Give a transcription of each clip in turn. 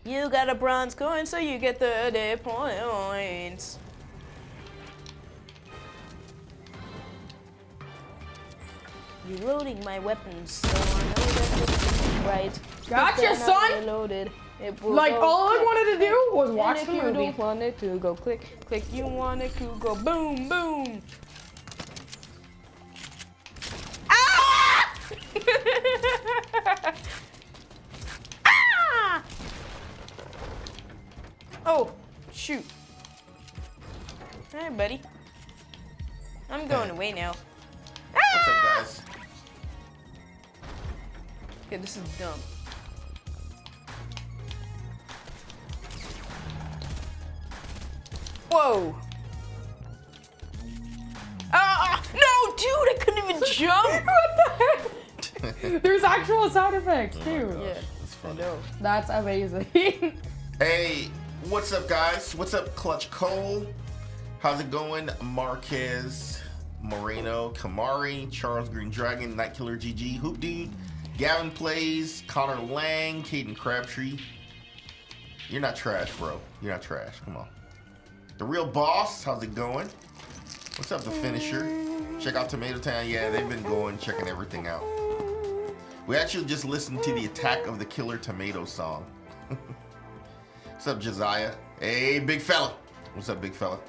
You got a bronze coin, so you get 30 points. Reloading my weapons, so I know that right. Gotcha, son! Reloaded. Like, all I wanted to do was watch the movie. You wanted to go click, click. You wanted to go boom, boom. Ah! Ah! Oh, shoot. All right, buddy. I'm going away now. What's up, guys? Okay, this is dumb. Whoa! No, dude, I couldn't even jump! What the heck? There's actual sound effects, too. Oh yeah, that's funny. That's amazing. Hey, what's up, guys? What's up, Clutch Cole? How's it going, Marquez, Moreno, Kamari, Charles Green Dragon, Night Killer GG, Hoop Dude, Gavin Plays, Connor Lang, Caden Crabtree. You're not trash, bro. You're not trash. Come on. The Real Boss, how's it going? What's up, The Finisher? Check out Tomato Town. Yeah, they've been going, checking everything out. We actually just listened to the Attack of the Killer Tomato song. What's up, Josiah? Hey, big fella. What's up, big fella?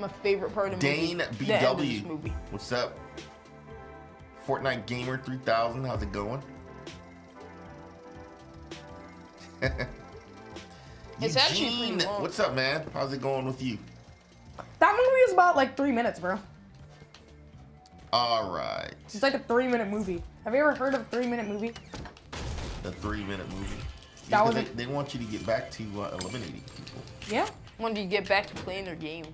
My favorite part of the movie. Dane BW. What's up? Fortnite Gamer 3000, how's it going? It's actually pretty long. What's up, man? How's it going with you? That movie is about like 3 minutes, bro. All right. It's like a 3-minute movie. Have you ever heard of a 3-minute movie? The 3-minute movie. That was they want you to get back to eliminating people. Yeah. When do you get back to playing their game?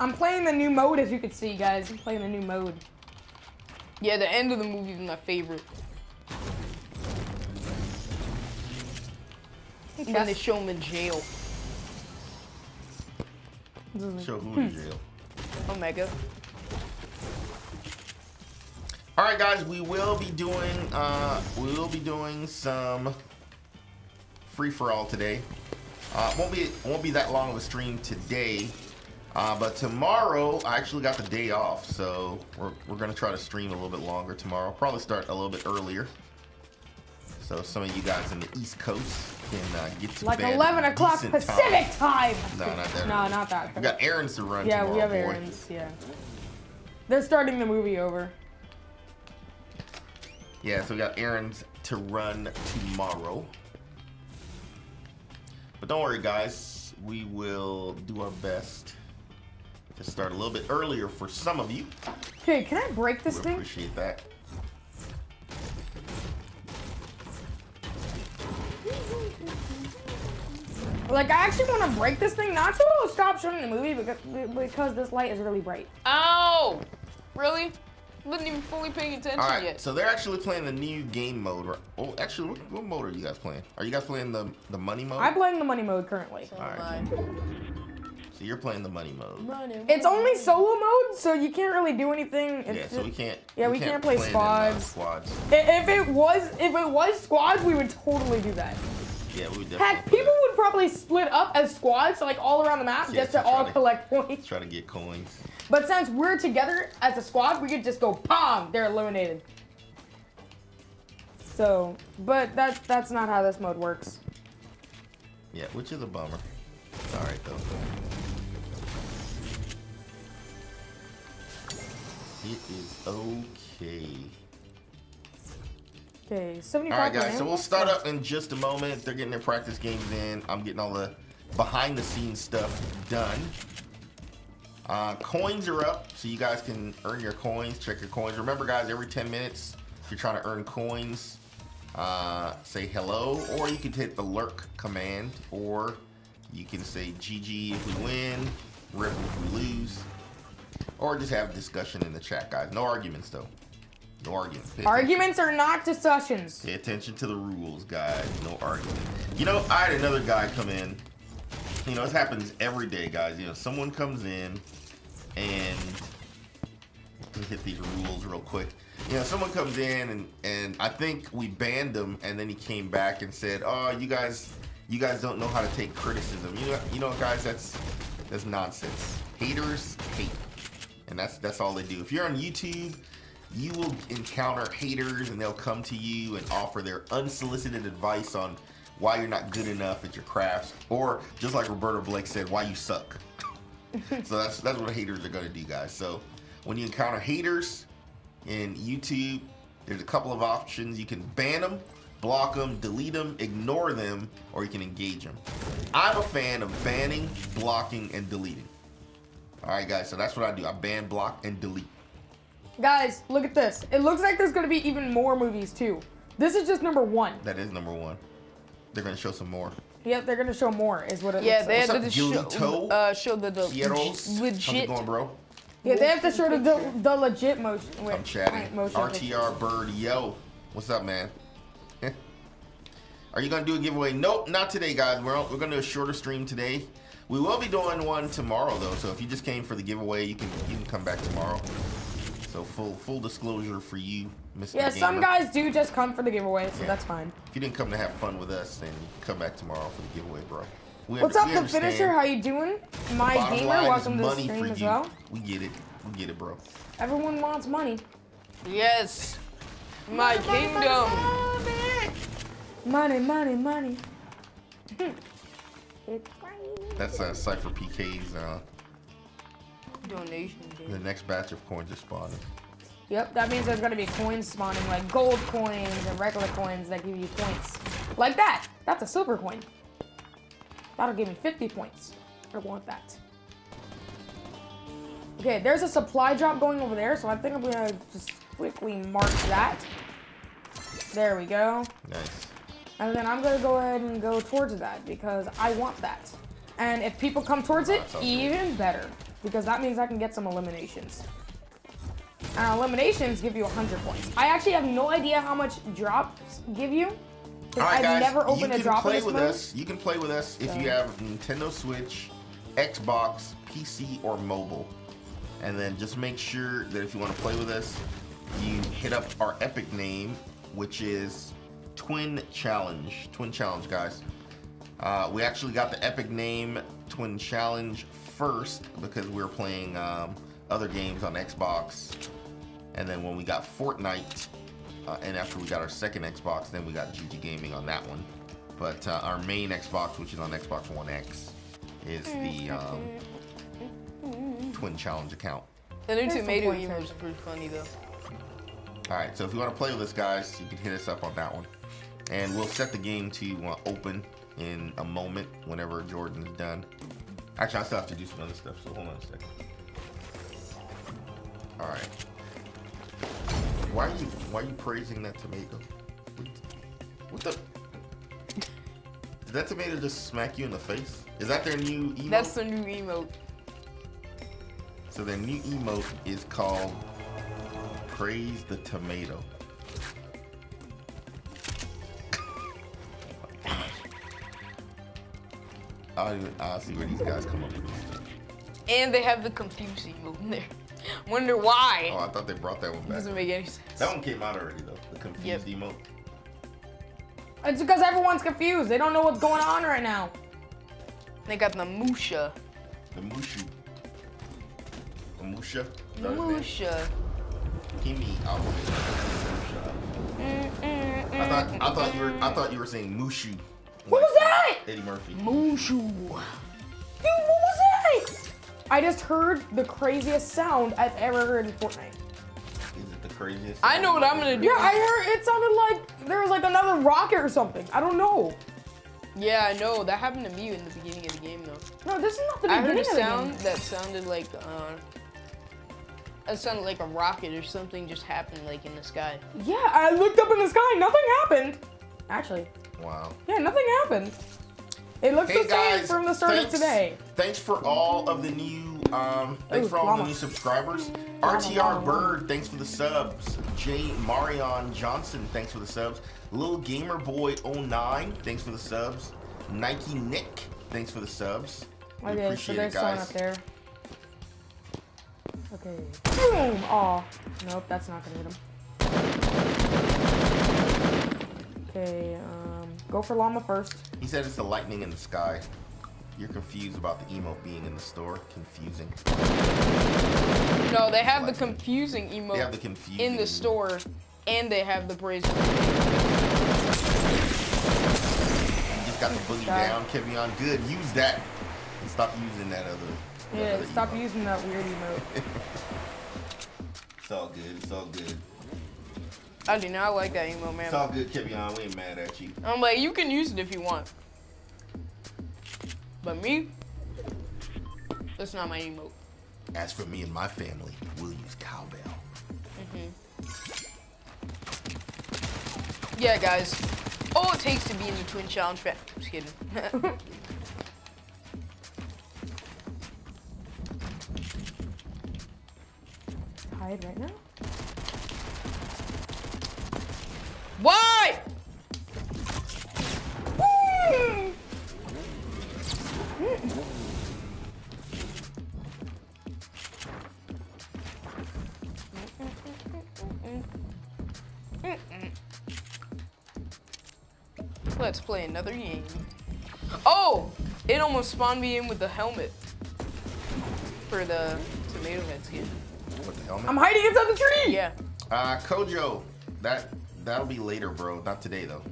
I'm playing the new mode, as you can see, guys. I'm playing the new mode. Yeah, the end of the movie is my favorite. And they show him in jail. Show who in jail? Omega. All right, guys, we will be doing some free for all today. Won't be that long of a stream today. But tomorrow, I actually got the day off, so we're gonna try to stream a little bit longer tomorrow. Probably start a little bit earlier, so some of you guys in the East Coast can get to like bed 11 o'clock Pacific time. No, not that. No, not that. We got errands to run. Yeah, tomorrow, we have errands. Yeah. They're starting the movie over. Yeah, so we got errands to run tomorrow. But don't worry, guys. We will do our best. Just start a little bit earlier for some of you. Okay, can I break this thing? Appreciate that. Like, I actually want to break this thing, not so it'll stop showing the movie, because this light is really bright. Oh, really? Wasn't even fully paying attention yet. So they're actually playing the new game mode. Right? Oh, actually, what mode are you guys playing? Are you guys playing the money mode? I'm playing the money mode currently. So all right. So you're playing the money mode. It's only solo mode, so you can't really do anything. It's so we can't. Yeah, we can't play squads. If it was squads, we would totally do that. Yeah, we would definitely. Heck, people would probably split up as squads, so like all around the map, just to all collect points. Try to get coins. But since we're together as a squad, we could just go POM! They're eliminated. So, but that's not how this mode works. Yeah, which is a bummer. It's all right though. It is okay. Okay, 75. All right, guys. So we'll start up in just a moment. They're getting their practice games in. I'm getting all the behind-the-scenes stuff done. Coins are up, so you guys can earn your coins. Check your coins. Remember, guys, every 10 minutes, if you're trying to earn coins, say hello, or you can hit the lurk command, or you can say GG if we win, RIP if we lose. Or just have a discussion in the chat, guys. No arguments, though. No arguments. Arguments are not discussions. Pay attention to the rules, guys. No argument. You know, I had another guy come in. You know, this happens every day, guys. You know, someone comes in and let's hit these rules real quick. You know, someone comes in and I think we banned him, and then he came back and said, "Oh, you guys don't know how to take criticism." You know, guys, that's nonsense. Haters hate, and that's all they do. If you're on YouTube, you will encounter haters, and they'll come to you and offer their unsolicited advice on why you're not good enough at your crafts, or just like Roberta Blake said, why you suck. So that's what haters are gonna do, guys. So when you encounter haters in YouTube, there's a couple of options. You can ban them, block them, delete them, ignore them, or you can engage them. I'm a fan of banning, blocking, and deleting. All right, guys, so that's what I do. I ban, block, and delete. Guys, look at this. It looks like there's gonna be even more movies too. This is just number one. That is number one. They're gonna show some more. Yeah, they're gonna show more is what it looks like. Yeah, they had to show the legit. How's it going, bro? Yeah, they have to show the legit motion. Wait, I'm chatting. Motion RTR Bird, yo. What's up, man? Are you gonna do a giveaway? Nope, not today, guys. We're gonna do a shorter stream today. We will be doing one tomorrow, though. So if you just came for the giveaway, you can come back tomorrow. So full disclosure for you, Mr. Yeah, Gamer. Some guys do just come for the giveaway, so yeah, that's fine. If you didn't come to have fun with us, then come back tomorrow for the giveaway, bro. What's up, The Finisher? How you doing? My Gamer, welcome to the stream as well. We get it, bro. Everyone wants money. Yes. My kingdom. Money, money, money. That's Cypher PK's donation. The next batch of coins is spawning. Yep, that means there's gonna be coins spawning, like gold coins and regular coins that give you points. Like that. That's a silver coin. That'll give me 50 points. I want that. Okay, there's a supply drop going over there, so I think I'm gonna just quickly mark that. There we go. Nice. And then I'm gonna go ahead and go towards that because I want that. And if people come towards it, even better. Because that means I can get some eliminations. And eliminations give you 100 points. I actually have no idea how much drops give you. All right, guys, I've never opened a drop in this mode. You can play with us if you have Nintendo Switch, Xbox, PC, or mobile. And then just make sure that if you want to play with us, you hit up our Epic name, which is Twin Challenge. Twin Challenge, guys. We actually got the Epic name Twin Challenge first because we were playing other games on Xbox. And then when we got Fortnite, and after we got our second Xbox, then we got GG Gaming on that one. But our main Xbox, which is on Xbox One X, is the Twin Challenge account. The new tomato emoji is pretty funny, though. All right, so if you want to play with us, guys, you can hit us up on that one. And we'll set the game to open in a moment whenever Jordan's done. Actually, I still have to do some other stuff, so hold on a second. All right. Why are you praising that tomato? What the? Did that tomato just smack you in the face? Is that their new emote? That's their new emote. So their new emote is called Praise the Tomato. I'll see where these guys come up with. And they have the confused emote in there. Wonder why. Oh, I thought they brought that one back. Doesn't make any sense. That one came out already, though. The confused emote. It's because everyone's confused. They don't know what's going on right now. They got the Musha. The Mushu. The Musha? Musha. Give me Musha. I thought you were saying Mushu. What was that? Eddie Murphy. Mushu. Dude, what was that? I just heard the craziest sound I've ever heard in Fortnite. Is it the craziest? I know what I'm gonna do. Yeah, I heard it sounded like there was like another rocket or something. I don't know. Yeah, I know. That happened to me in the beginning of the game, though. No, this is not the beginning of the game. I heard a sound that sounded like a rocket or something just happened like in the sky. Yeah, I looked up in the sky. Nothing happened. Actually. Wow. Yeah, nothing happened. It looks the same from the start of today. Thanks for all of the new subscribers. RTR Bird, thanks for the subs. J Marion Johnson, thanks for the subs. Lil Gamer Boy 09, thanks for the subs. Nike Nick, thanks for the subs. We appreciate it, guys. Up there. Okay. Boom! Oh, nope, that's not gonna hit him. Okay, go for llama first. He said it's the lightning in the sky. You're confused about the emote being in the store. Confusing. No, they have the confusing emote. They have the confusing in the store, and they have the brazen. You just got the boogie down, Kevion. Good, use that. And stop using that other. Yeah, other stop emote. Using that weird emote. It's all good. It's all good. I do not like that emote, man. It's all good, Kevion. We ain't mad at you. I'm like, you can use it if you want. But me, that's not my emote. As for me and my family, we'll use cowbell. Mm-hmm. Yeah, guys. All it takes to be in the Twin Challenge fan. Just kidding. Tied right now? Why? Let's play another game. Oh! It almost spawned me in with the helmet. For the tomato head skin. What the helmet? I'm hiding inside the tree! Yeah. Kojo, that'll be later, bro. Not today, though.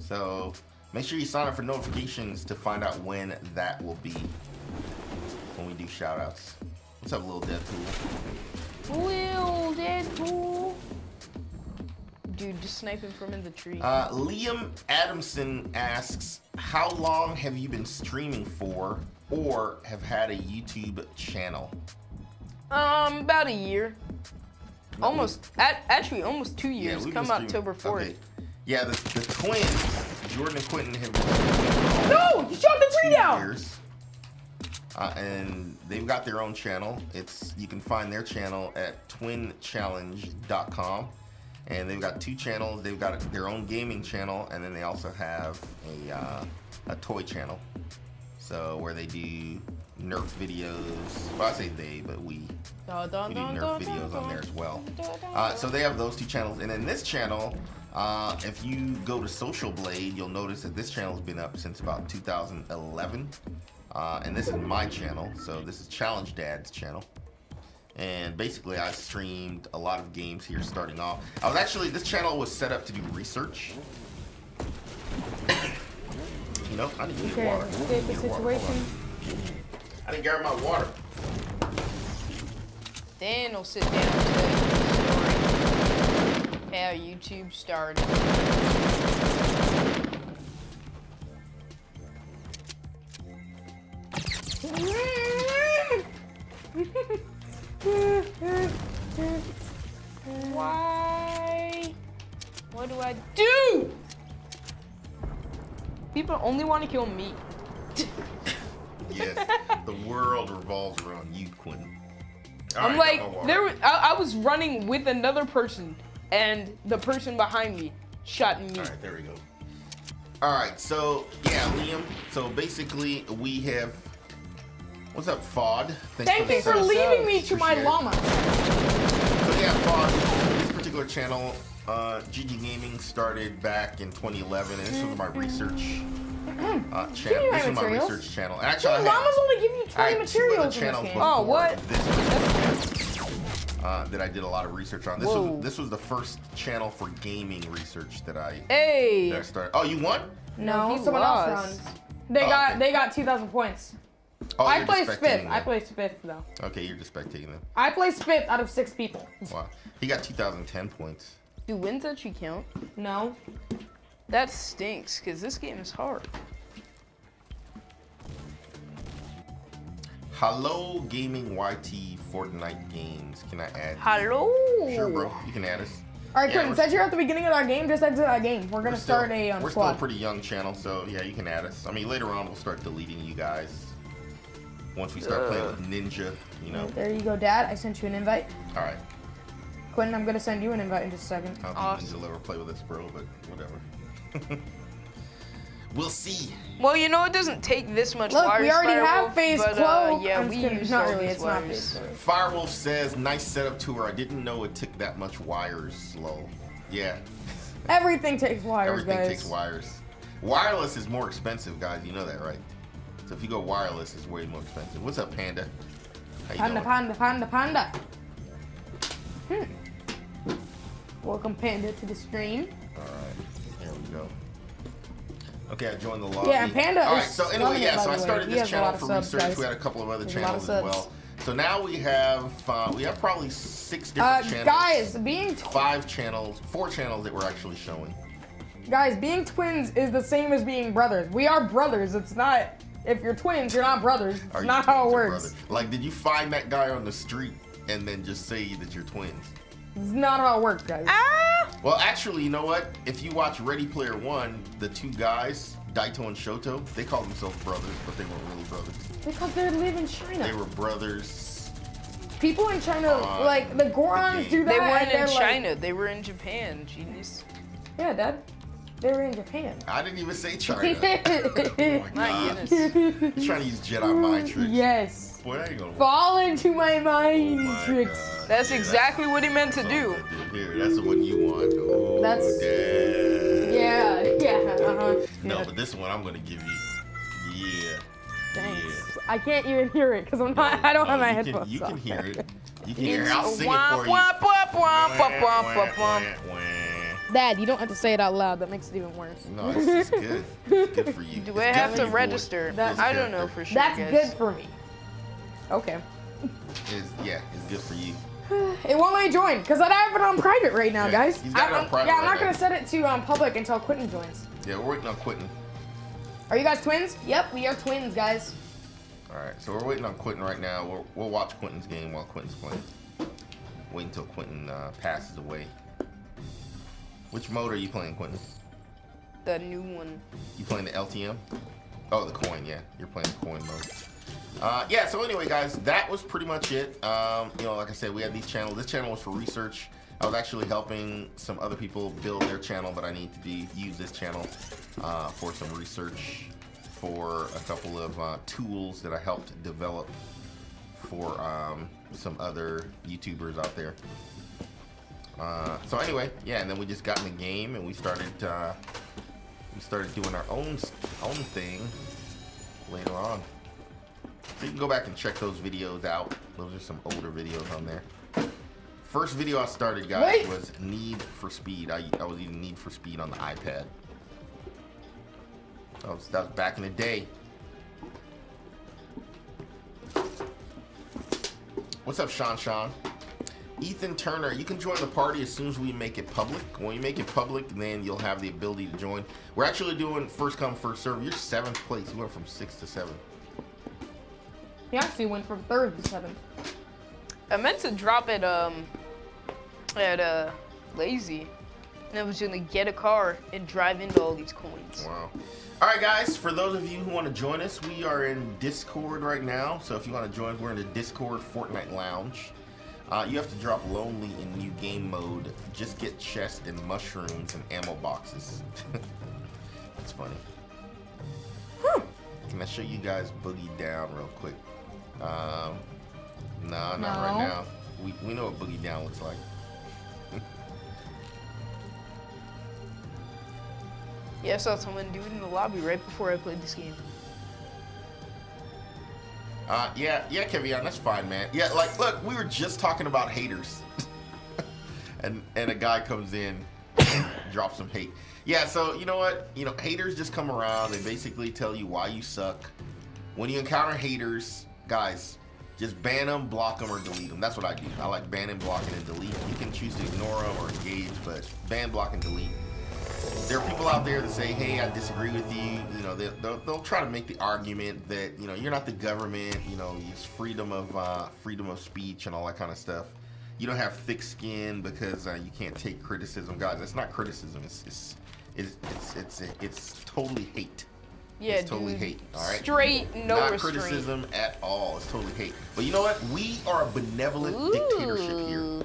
So, make sure you sign up for notifications to find out when that will be. When we do shoutouts. What's up, Lil Deadpool? Lil Deadpool! Dude, just snipe him from in the tree. Liam Adamson asks, how long have you been streaming for or have had a YouTube channel? About a year. Not almost, actually almost 2 years. Yeah, come October 4th. Okay. Yeah, the twins, Jordan and Quentin have been No, you shot the tree down! And they've got their own channel. You can find their channel at TwinChallenge.com. And they've got two channels. They've got their own gaming channel, and then they also have a toy channel. So where they do Nerf videos. Well, I say they, but we do Nerf videos on there as well. So they have those two channels. And then this channel, if you go to Social Blade, you'll notice that this channel's been up since about 2011. And this is my channel. So this is Challenge Dad's channel. And basically I streamed a lot of games here starting off. I was actually, this channel was set up to do research. You know, I need to get water. Escape the situation. I didn't grab my water. Dan will sit down and tell you the story. How YouTube started. Why? What do I do? People only want to kill me. Yes, the world revolves around you, Quinn. I'm right, like, I was running with another person, and the person behind me shot me. All right, there we go. All right, so yeah, Liam. So basically, we have. What's up, Fod? Thank you for leaving me to my llama. So yeah, Fod, this particular channel, GG Gaming, started back in 2011, and this was my research channel. This is my research channel. And actually, llamas only give you 20 materials in this game. Oh, what? That I did a lot of research on. This was the first channel for gaming research that I started. Oh, you won? No, someone else won. They got 2,000 points. Oh, I placed fifth. I placed fifth, though. Okay, you're just spectating them. I placed fifth out of 6 people. Wow. He got 2,010 points. Do wins actually count? No. That stinks, because this game is hard. Hello, Gaming YT Fortnite Games. Can I add? Hello. You? Sure, bro. You can add us. All right, yeah, Quentin, since you're at the beginning of our game, just exit our game. We're going to start a squad. We're still a pretty young channel, so yeah, you can add us. I mean, later on, we'll start deleting you guys. once we start playing with Ninja, you know. There you go, Dad. I sent you an invite. All right. Quentin, I'm going to send you an invite in just a second. I don't think Ninja'll ever play with this, bro, but whatever. We'll see. Well, you know, it doesn't take this much. Look, we already have Phase Cloak. Yeah, we use not Phase Cloak. Firewolf says, nice setup tour. I didn't know it took that much wires, lol. Yeah. Everything takes wires, guys. Everything takes wires. Wireless is more expensive, guys. You know that, right? So if you go wireless, it's way more expensive. What's up, Panda? How you doing? Panda. Welcome, Panda, to the stream. All right. There we go. Okay, I joined the lobby. Yeah, Panda. All right, so anyway, so I started this channel for research. We had a couple of other channels as well. So now we have probably 6 different channels. Guys, being 4 channels that we're actually showing. Guys, being twins is the same as being brothers. We are brothers. It's not if you're twins, you're not brothers. It's not how it works. Like, did you find that guy on the street and then just say that you're twins? It's not how it works, guys. Well, actually, you know what? If you watch Ready Player One, the 2 guys, Daito and Shoto, they called themselves brothers, but they weren't really brothers. Because they live in China. They were brothers. People in China, like, the Gorons do that. They weren't in China. Like, they were in Japan, genius. Yeah, Dad. They were in Japan. I didn't even say China. Oh my goodness. He's trying to use Jedi mind tricks. Yes. Boy, that ain't gonna work. Fall into my mind tricks. God. That's exactly what he meant to do. Here, that's the one you want. Oh, that's. Dad. No, but this one I'm gonna give you. Yeah. Thanks. Yeah. I can't even hear it because I'm not. No, I don't have my headphones. You can hear it. You can hear it. I'll sing it for you. Dad, you don't have to say it out loud. That makes it even worse. No, it's good. It's good for you. Do I have to register? I don't know for sure. That's good for me. Okay. Yeah, it's good for you. It won't let me join because I have it on private right now, guys. He's got it on private. Yeah, I'm not gonna set it to public until Quentin joins. Yeah, we're waiting on Quentin. Are you guys twins? Yep, we are twins, guys. All right, so we're waiting on Quentin right now. We'll watch Quentin's game while Quentin's playing. Wait until Quentin passes away. Which mode are you playing, Quentin? The new one. You playing the LTM? Oh, the coin, yeah. You're playing the coin mode. Yeah, so anyway, guys, that was pretty much it. You know, like I said, we had these channels. This channel was for research. I was actually helping some other people build their channel, but I need to use this channel for some research for a couple of tools that I helped develop for some other YouTubers out there. So anyway, yeah, and then we just got in the game and we started doing our own thing later on. So you can go back and check those videos out. Those are some older videos on there. First video I started, guys, was Need for Speed. I was using Need for Speed on the iPad. That was back in the day. What's up, Sean Sean? Ethan Turner, you can join the party as soon as we make it public. When you make it public, then you'll have the ability to join. We're actually doing first come, first serve. You're 7th place. You went from 6th to 7th. He actually went from 3rd to 7th. I meant to drop it at Lazy. And I was gonna get a car and drive into all these coins. Wow. All right, guys, for those of you who want to join us, we are in Discord right now. So if you want to join, we're in the Discord Fortnite Lounge. You have to drop lonely in new game mode. Just get chests and mushrooms and ammo boxes. That's funny. Can I show you guys Boogie Down real quick? Nah, not right now. We know what Boogie Down looks like. Yeah, I saw someone do it in the lobby right before I played this game. Yeah, Kevion, that's fine, man. Yeah, like, look, we were just talking about haters. and a guy comes in and drops some hate. Yeah, so, you know what? You know, haters just come around. They basically tell you why you suck. When you encounter haters, guys, just ban them, block them, or delete them. That's what I do. I like banning, blocking, and delete. You can choose to ignore them or engage, but ban, block, and delete. There are people out there that say, hey, I disagree with you. You know, they'll try to make the argument that, you know, you're not the government, you know, it's freedom of speech and all that kind of stuff. You don't have thick skin because you can't take criticism. Guys, that's not criticism. It's totally hate. Yeah, it's totally hate. All right, straight no not restraint. Criticism at all. It's totally hate. But you know what? We are a benevolent dictatorship here.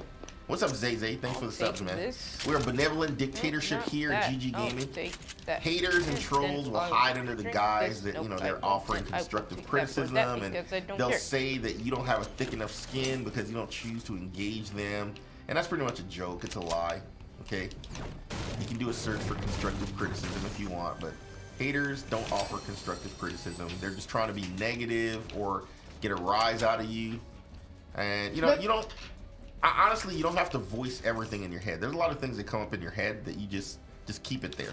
What's up, Zay Zay? Thanks for the subs, man. We're a benevolent dictatorship here at GG Gaming. Haters and trolls will hide under the guise that, you know, they're offering constructive criticism, and they'll say that you don't have a thick enough skin because you don't choose to engage them. And that's pretty much a joke. It's a lie. Okay? You can do a search for constructive criticism if you want, but haters don't offer constructive criticism. They're just trying to be negative or get a rise out of you. And, you know, you don't... Honestly, you don't have to voice everything in your head. There's a lot of things that come up in your head that you just keep it there.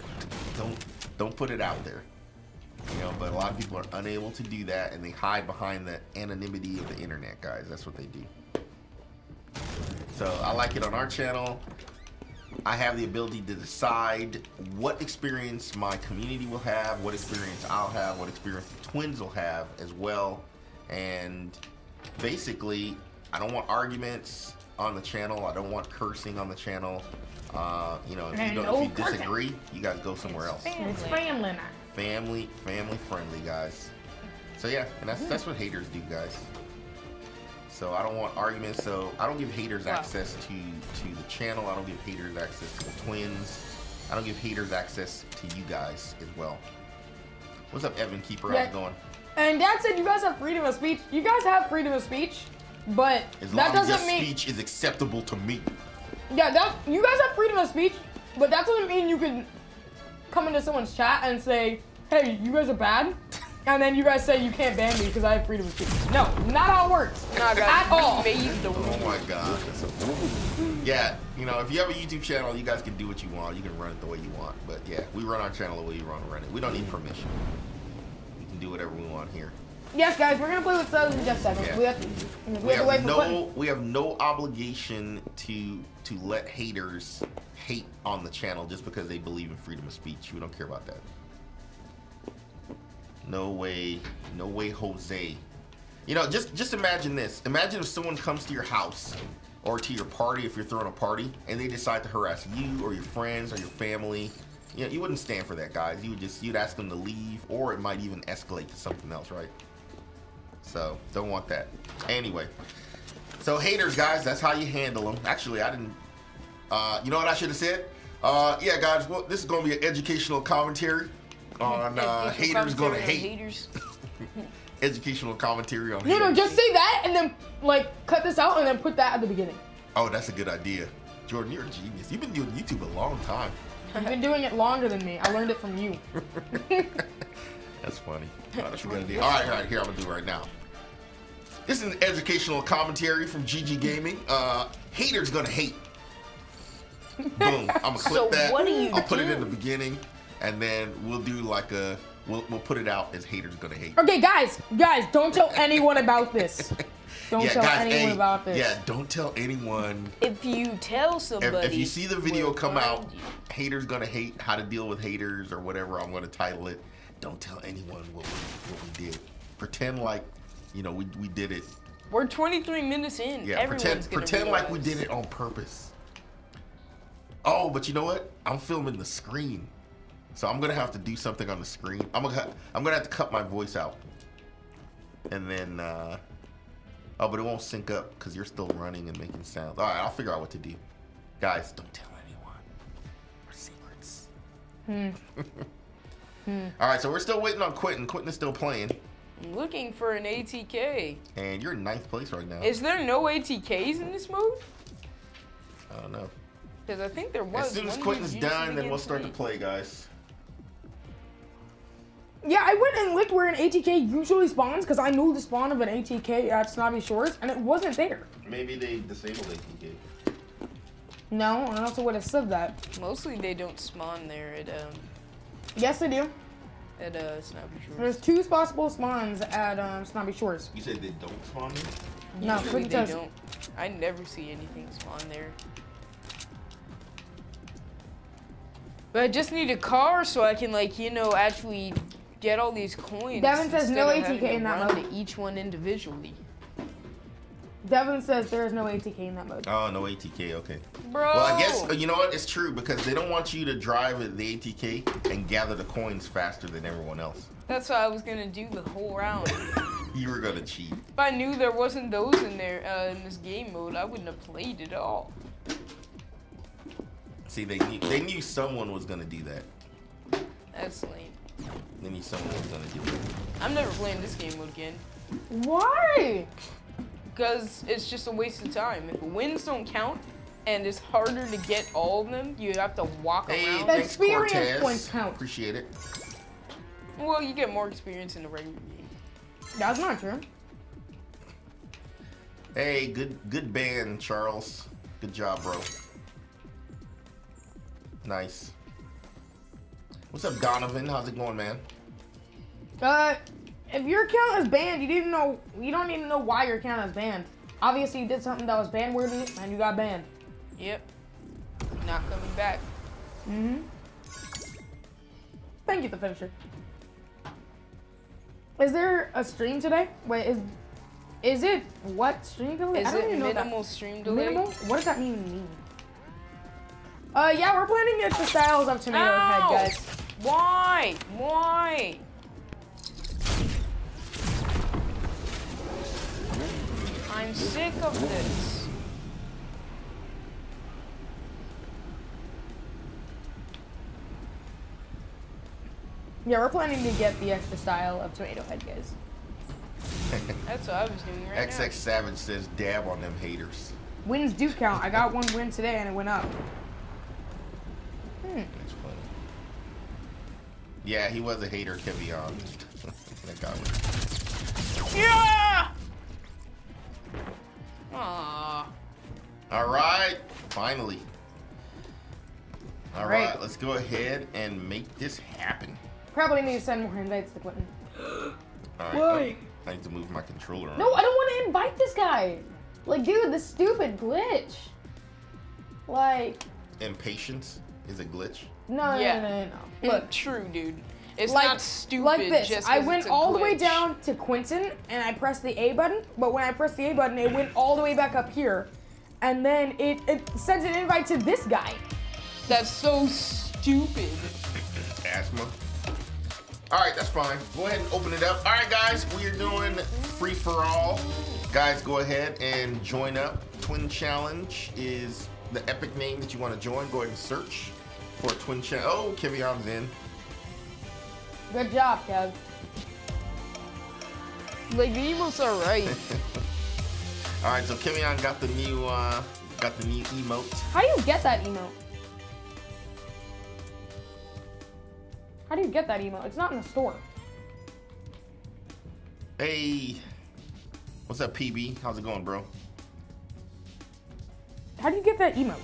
Don't put it out there. You know, but a lot of people are unable to do that, and they hide behind the anonymity of the internet, guys. That's what they do. So I like it on our channel. I have the ability to decide what experience my community will have, what experience I'll have, what experience the twins will have as well. And basically, I don't want arguments on the channel. I don't want cursing on the channel. You know, if you disagree, you guys go somewhere else. It's family. Family friendly, guys. So yeah, and that's what haters do, guys. So I don't want arguments. So I don't give haters access to the channel. I don't give haters access to the twins. I don't give haters access to you guys as well. What's up, Evan Keeper? How's it going? And Dad said you guys have freedom of speech. You guys have freedom of speech. But as that doesn't mean speech is acceptable to me. Yeah, you guys have freedom of speech, but that doesn't mean you can come into someone's chat and say, "Hey, you guys are bad," and then you guys say you can't ban me because I have freedom of speech. No, not how it works. Nah, guys, at all. Oh my God. Yeah, you know, if you have a YouTube channel, you guys can do what you want. You can run it the way you want. But yeah, we run our channel the way you want to run it. We don't need permission. We can do whatever we want here. Yes, guys, we're gonna play with subs in just a second. Yeah. We have no obligation to let haters hate on the channel just because they believe in freedom of speech. We don't care about that. No way, no way, Jose. You know, just imagine this. Imagine if someone comes to your house or to your party, if you're throwing a party, and they decide to harass you or your friends or your family. You know, you wouldn't stand for that, guys. You would you'd ask them to leave, or it might even escalate to something else, right? So don't want that. Anyway, so haters, guys, that's how you handle them. Actually, I didn't. You know what I should have said? Yeah, guys, well, this is going to be an educational commentary on haters going to hate. Haters. Educational commentary on. No, haters. No, just say that and then like cut this out and then put that at the beginning. Oh, that's a good idea, Jordan. You're a genius. You've been doing YouTube a long time. You've been doing it longer than me. I learned it from you. That's funny. That's a good idea. All right, here, I'm gonna do it right now. This is an educational commentary from GG Gaming. Haters gonna hate. Boom. I'm gonna clip that. What do you I'll put it in the beginning, and then we'll do like a we'll put it out as haters gonna hate. Okay, guys, don't tell anyone about this. Don't tell anyone about this. Yeah, don't tell anyone. If you tell somebody, if you see the video come out, haters gonna hate, how to deal with haters or whatever I'm gonna title it. Don't tell anyone what we did. Pretend like, you know, we did it. We're 23 minutes in. Yeah, pretend like we did it on purpose. Oh, but you know what? I'm filming the screen, so I'm gonna have to do something on the screen. I'm gonna have to cut my voice out, and then. Oh, but it won't sync up because you're still running and making sounds. All right, I'll figure out what to do. Guys, don't tell anyone. Our secrets. All right, so we're still waiting on Quentin. Quentin is still playing. I'm looking for an ATK. And you're in 9th place right now. Is there no ATKs in this mode? I don't know. Because I think there was. As soon as Quentin's done, then we'll start to play, guys. Yeah, I went and looked where an ATK usually spawns because I knew the spawn of an ATK at Snobby Shores, and it wasn't there. Maybe they disabled ATK. No, I also would have said that. Mostly they don't spawn there at, Yes, they do. At, Snobby Shores. There's two possible spawns at, Snobby Shores. You said they don't spawn there? No, usually they don't. I never see anything spawn there. But I just need a car so I can, like, you know, actually... get all these coins. Devin says no ATK in that mode. Each one individually. Devin says there is no ATK in that mode. Oh, no ATK, okay. Bro. Well, I guess, you know what, it's true, because they don't want you to drive the ATK and gather the coins faster than everyone else. That's what I was gonna do the whole round. You were gonna cheat. If I knew there wasn't those in there in this game mode, I wouldn't have played it at all. See, they knew someone was gonna do that. That's lame. They knew someone was gonna do that. I'm never playing this game mode again. Why? Because it's just a waste of time. If wins don't count, and it's harder to get all of them, you have to walk around. The experience points count. Appreciate it. Well, you get more experience in the regular game. That's not true. Hey, good ban, Charles. Good job, bro. Nice. What's up, Donovan? How's it going, man? If your account is banned, you don't even know why your account is banned. Obviously, you did something that was ban worthy, and you got banned. Yep. Not coming back. Mm-hmm. Thank you, the finisher. Is there a stream today? Wait, is it what stream delay? Is it minimal stream delay? Minimal? What does that even mean? Yeah, we're planning it the styles of Tomato Head, guys. Why? Why? I'm sick of this. Yeah, we're planning to get the extra style of Tomato Head, guys. That's what I was doing right now. XX Savage says, dab on them haters. Wins do count. I got one win today and it went up. Hmm. That's funny. Yeah, he was a hater, Kevion. That guy was. Yeah! Aww. All right, finally. All right, let's go ahead and make this happen. Probably need to send more invites to Clinton. All right, wait. I need to move my controller around. No, I don't want to invite this guy. Like, dude, this stupid glitch. Like. Impatience is a glitch? No, yeah. No. Look, true, dude. It's like, not stupid. Like this, just I went all the way down to Quentin and I pressed the A button, but when I pressed the A button, it went all the way back up here, and then it sends an invite to this guy. That's so stupid. Asthma. All right, that's fine. Go ahead and open it up. All right, guys, we are doing free for all. Guys, go ahead and join up. Twin Challenge is the epic name that you want to join. Go ahead and search for Twin Challenge. Oh, Kevion's in. Good job, Kev. Like, the emotes are right. All right, so Kimion got the new emote. How do you get that emote? How do you get that emote? It's not in the store. Hey, what's up, PB? How's it going, bro? How do you get that emote?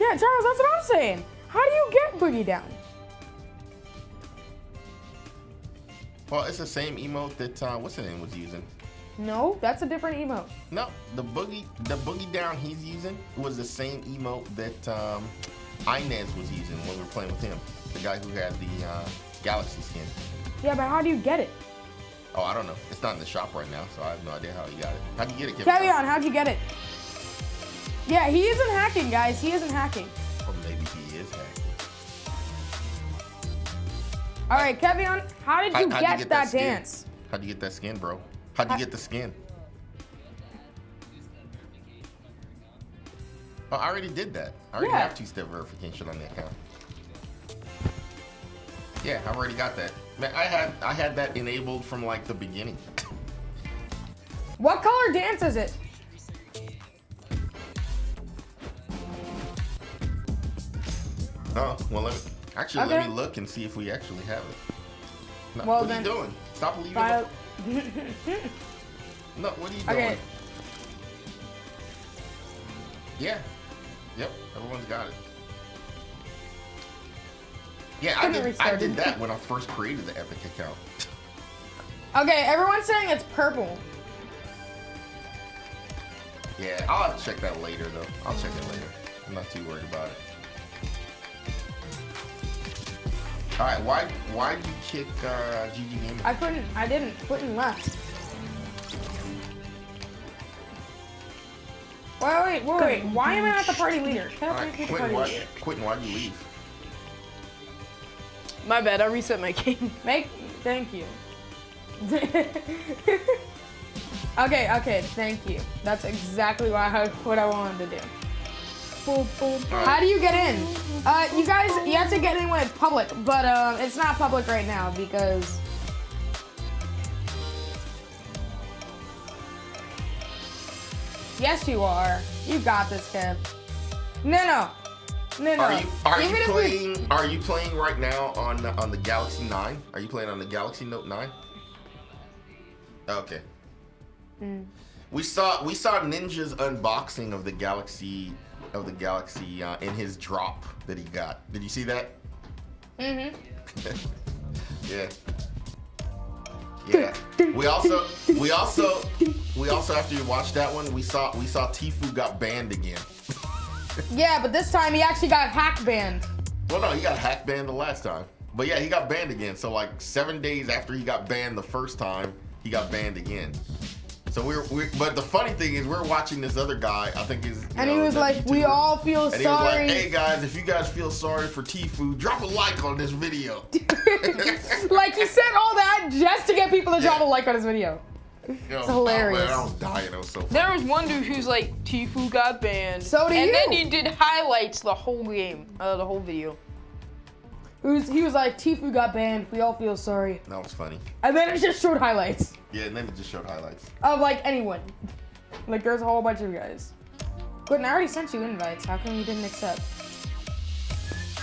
Yeah, Charles, that's what I'm saying. How do you get Boogie Down? Well, it's the same emote that what's her name was using. No, that's a different emote. No, the boogie down he's using was the same emote that Inez was using when we were playing with him, the guy who had the galaxy skin. Yeah, but how do you get it? Oh, I don't know. It's not in the shop right now, so I have no idea how he got it. How'd you get it, Kevin? Carry on. How'd you get it? Yeah, he isn't hacking, guys. He isn't hacking. Or maybe he is hacking. All right, Kevion, how'd you get that dance? How'd you get that skin, bro? How'd you get the skin? Oh, I already did that. I already have two-step verification on the account. Yeah, I already got that. Man, I had that enabled from like the beginning. What color dance is it? Oh, well, let me. Actually, okay. Let me look and see if we actually have it. No, well, what are you doing? Stop leaving. No, what are you doing? Okay. Yeah. Yep, everyone's got it. Yeah, I did that when I first created the Epic account. Okay, everyone's saying it's purple. Yeah, I'll have to check that later, though. I'll check it later. I'm not too worried about it. All right, why did you kick GG Gaming? I didn't. Quentin left. Wait, why am I not the party leader? Quentin, why'd you leave? My bad, I reset my game. Thank you. Okay, thank you. That's exactly what I wanted to do. How do you get in? You guys, you have to get in when it's public, but it's not public right now because... Yes, you are. You got this, Kev. No. Are you playing right now on the Galaxy 9? Are you playing on the Galaxy Note 9? Okay. Mm. We saw Ninja's unboxing of the Galaxy in his drop that he got. Did you see that? Mm-hmm. Yeah. Yeah. We also after you watched that one, we saw Tfue got banned again. Yeah, but this time he actually got hack banned. Well, no, he got hack banned the last time. But yeah, he got banned again. So like 7 days after he got banned the first time, he got banned again. So but the funny thing is we're watching this other guy. I think is. And he was like, we all feel sorry. And he was like, hey guys, if you guys feel sorry for Tfue, drop a like on this video. Like he said all that just to get people to drop a like on his video. It's hilarious. Oh man, I was dying. It was so funny. There was one dude who's like, Tfue got banned. So did you. And then he did highlights the whole game, the whole video. He was like, Tfue got banned. We all feel sorry. That was funny. And then it just showed highlights. Yeah, and then it just showed highlights. Of like anyone. Like there's a whole bunch of guys. Quentin, I already sent you invites. How come you didn't accept?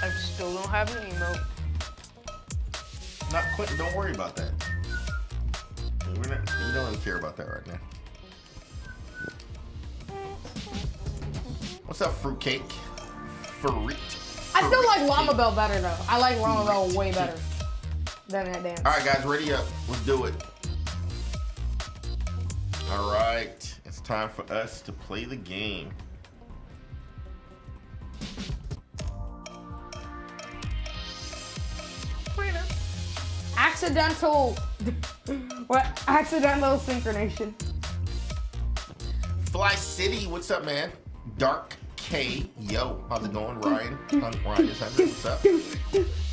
I still don't have an emote. Not Quentin, don't worry about that. We don't really care about that right now. What's up, Fruitcake? Fruit. I still like Llama Bell better though. I like Llama Bell way better than that dance. All right, guys, ready up. Let's do it. All right, it's time for us to play the game. Accidental synchronization. Fly City, what's up, man? Dark K, yo, how's it going, Ryan? Ryan, what's up?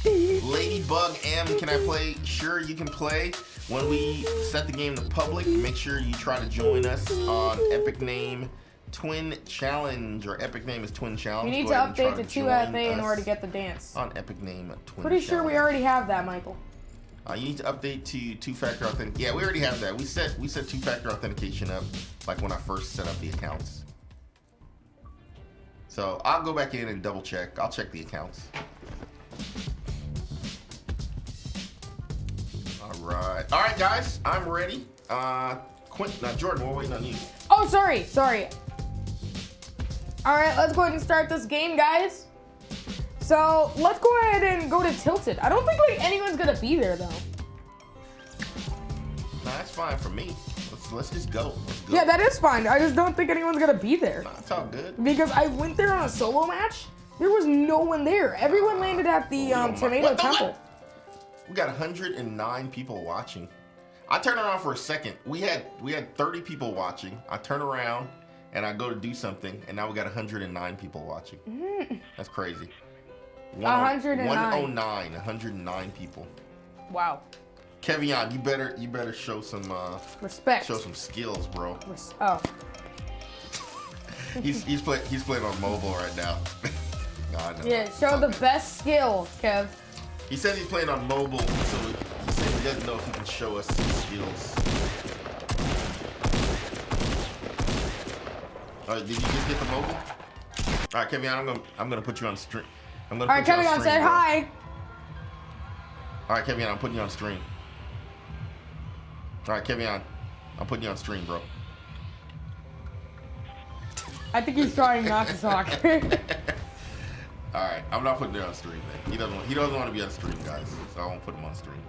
Ladybug M, can I play? Sure, you can play. When we set the game to public, make sure you try to join us on Epic name Twin Challenge. Our Epic name is Twin Challenge. You need to update the 2FA in order to get the dance. On Epic name Twin. Pretty sure we already have that, Michael. You need to update to two-factor authentication. Yeah, we already have that. We set two-factor authentication up, like when I first set up the accounts. So I'll go back in and double check. I'll check the accounts. All right, guys, I'm ready. Jordan, we're waiting on you. Oh, sorry. All right, let's go ahead and start this game, guys. So let's go ahead and go to Tilted. I don't think like anyone's gonna be there though. Nah, that's fine for me. Let's just go. Yeah, that is fine. I just don't think anyone's gonna be there. Nah, it's all good. Because I went there on a solo match. There was no one there. Everyone landed at the Tomato Temple. We got 109 people watching. I turned around for a second. We had 30 people watching. I turn around and I go to do something, and now we got 109 people watching. Mm. That's crazy. 109 people. Wow. Kevion, you better show some respect. Show some skills, bro. Oh. he's playing on mobile right now. God, no. Yeah, show the best skill, Kev. He said he's playing on mobile, so he said he doesn't know if he can show us some skills. All right, did you just get the mobile? All right, Kevion, I'm gonna put you on stream. All right, Kevion, say hi. All right, Kevion, I'm putting you on stream. All right, Kevion, I'm putting you on stream, bro. I think he's trying not to talk. All right, I'm not putting you on stream, man. He doesn't want to be on stream, guys, so I won't put him on stream.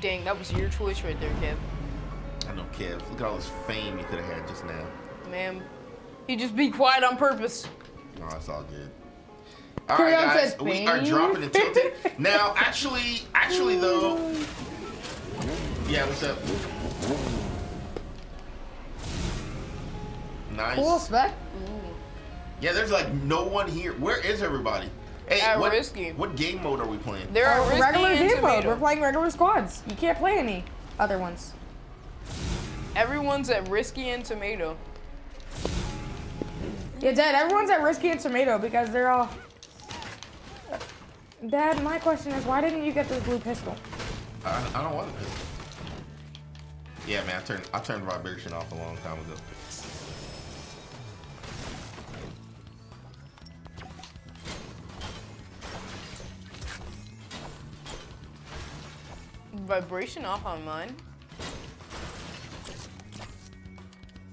Dang, that was your choice right there, Kev. I know, Kev. Look at all this fame you could have had just now. Man, he just be quiet on purpose. No, it's all good. All right, guys, we are dropping the Tilted. Now, actually though, yeah, what's up? Nice. Cool spec. Yeah, there's like no one here. Where is everybody? Hey, what game mode are we playing? There are regular game mode. We're playing regular squads. You can't play any other ones. Everyone's at risky and tomato. Yeah, Dad, everyone's at risky and tomato because they're all... Dad, my question is, why didn't you get the blue pistol? I don't want the pistol. Yeah, man, I turned vibration off a long time ago. Vibration off on mine.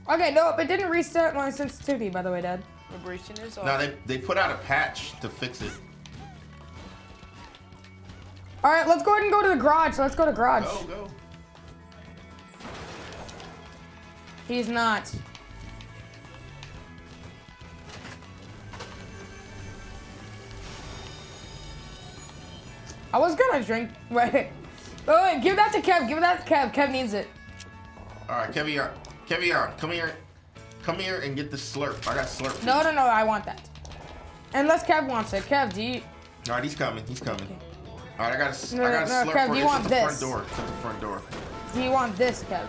Okay, no, but didn't reset my sensitivity, by the way, Dad. Vibration is off. No, they put out a patch to fix it. All right, let's go ahead and go to the garage. Let's go to garage. Go, go. He's not. I was gonna drink. Wait. Oh, wait, give that to Kev. Give that to Kev. Kev needs it. All right, Kevion. Kevion, come here. Come here and get the slurp. I got slurp. No, no, no. I want that. Unless Kev wants it. Kev, do you? All right, he's coming. He's coming. Okay. All right, I got a slurp Kev, for you. It's at the front door. It's at the front door. Do you want this, Kev?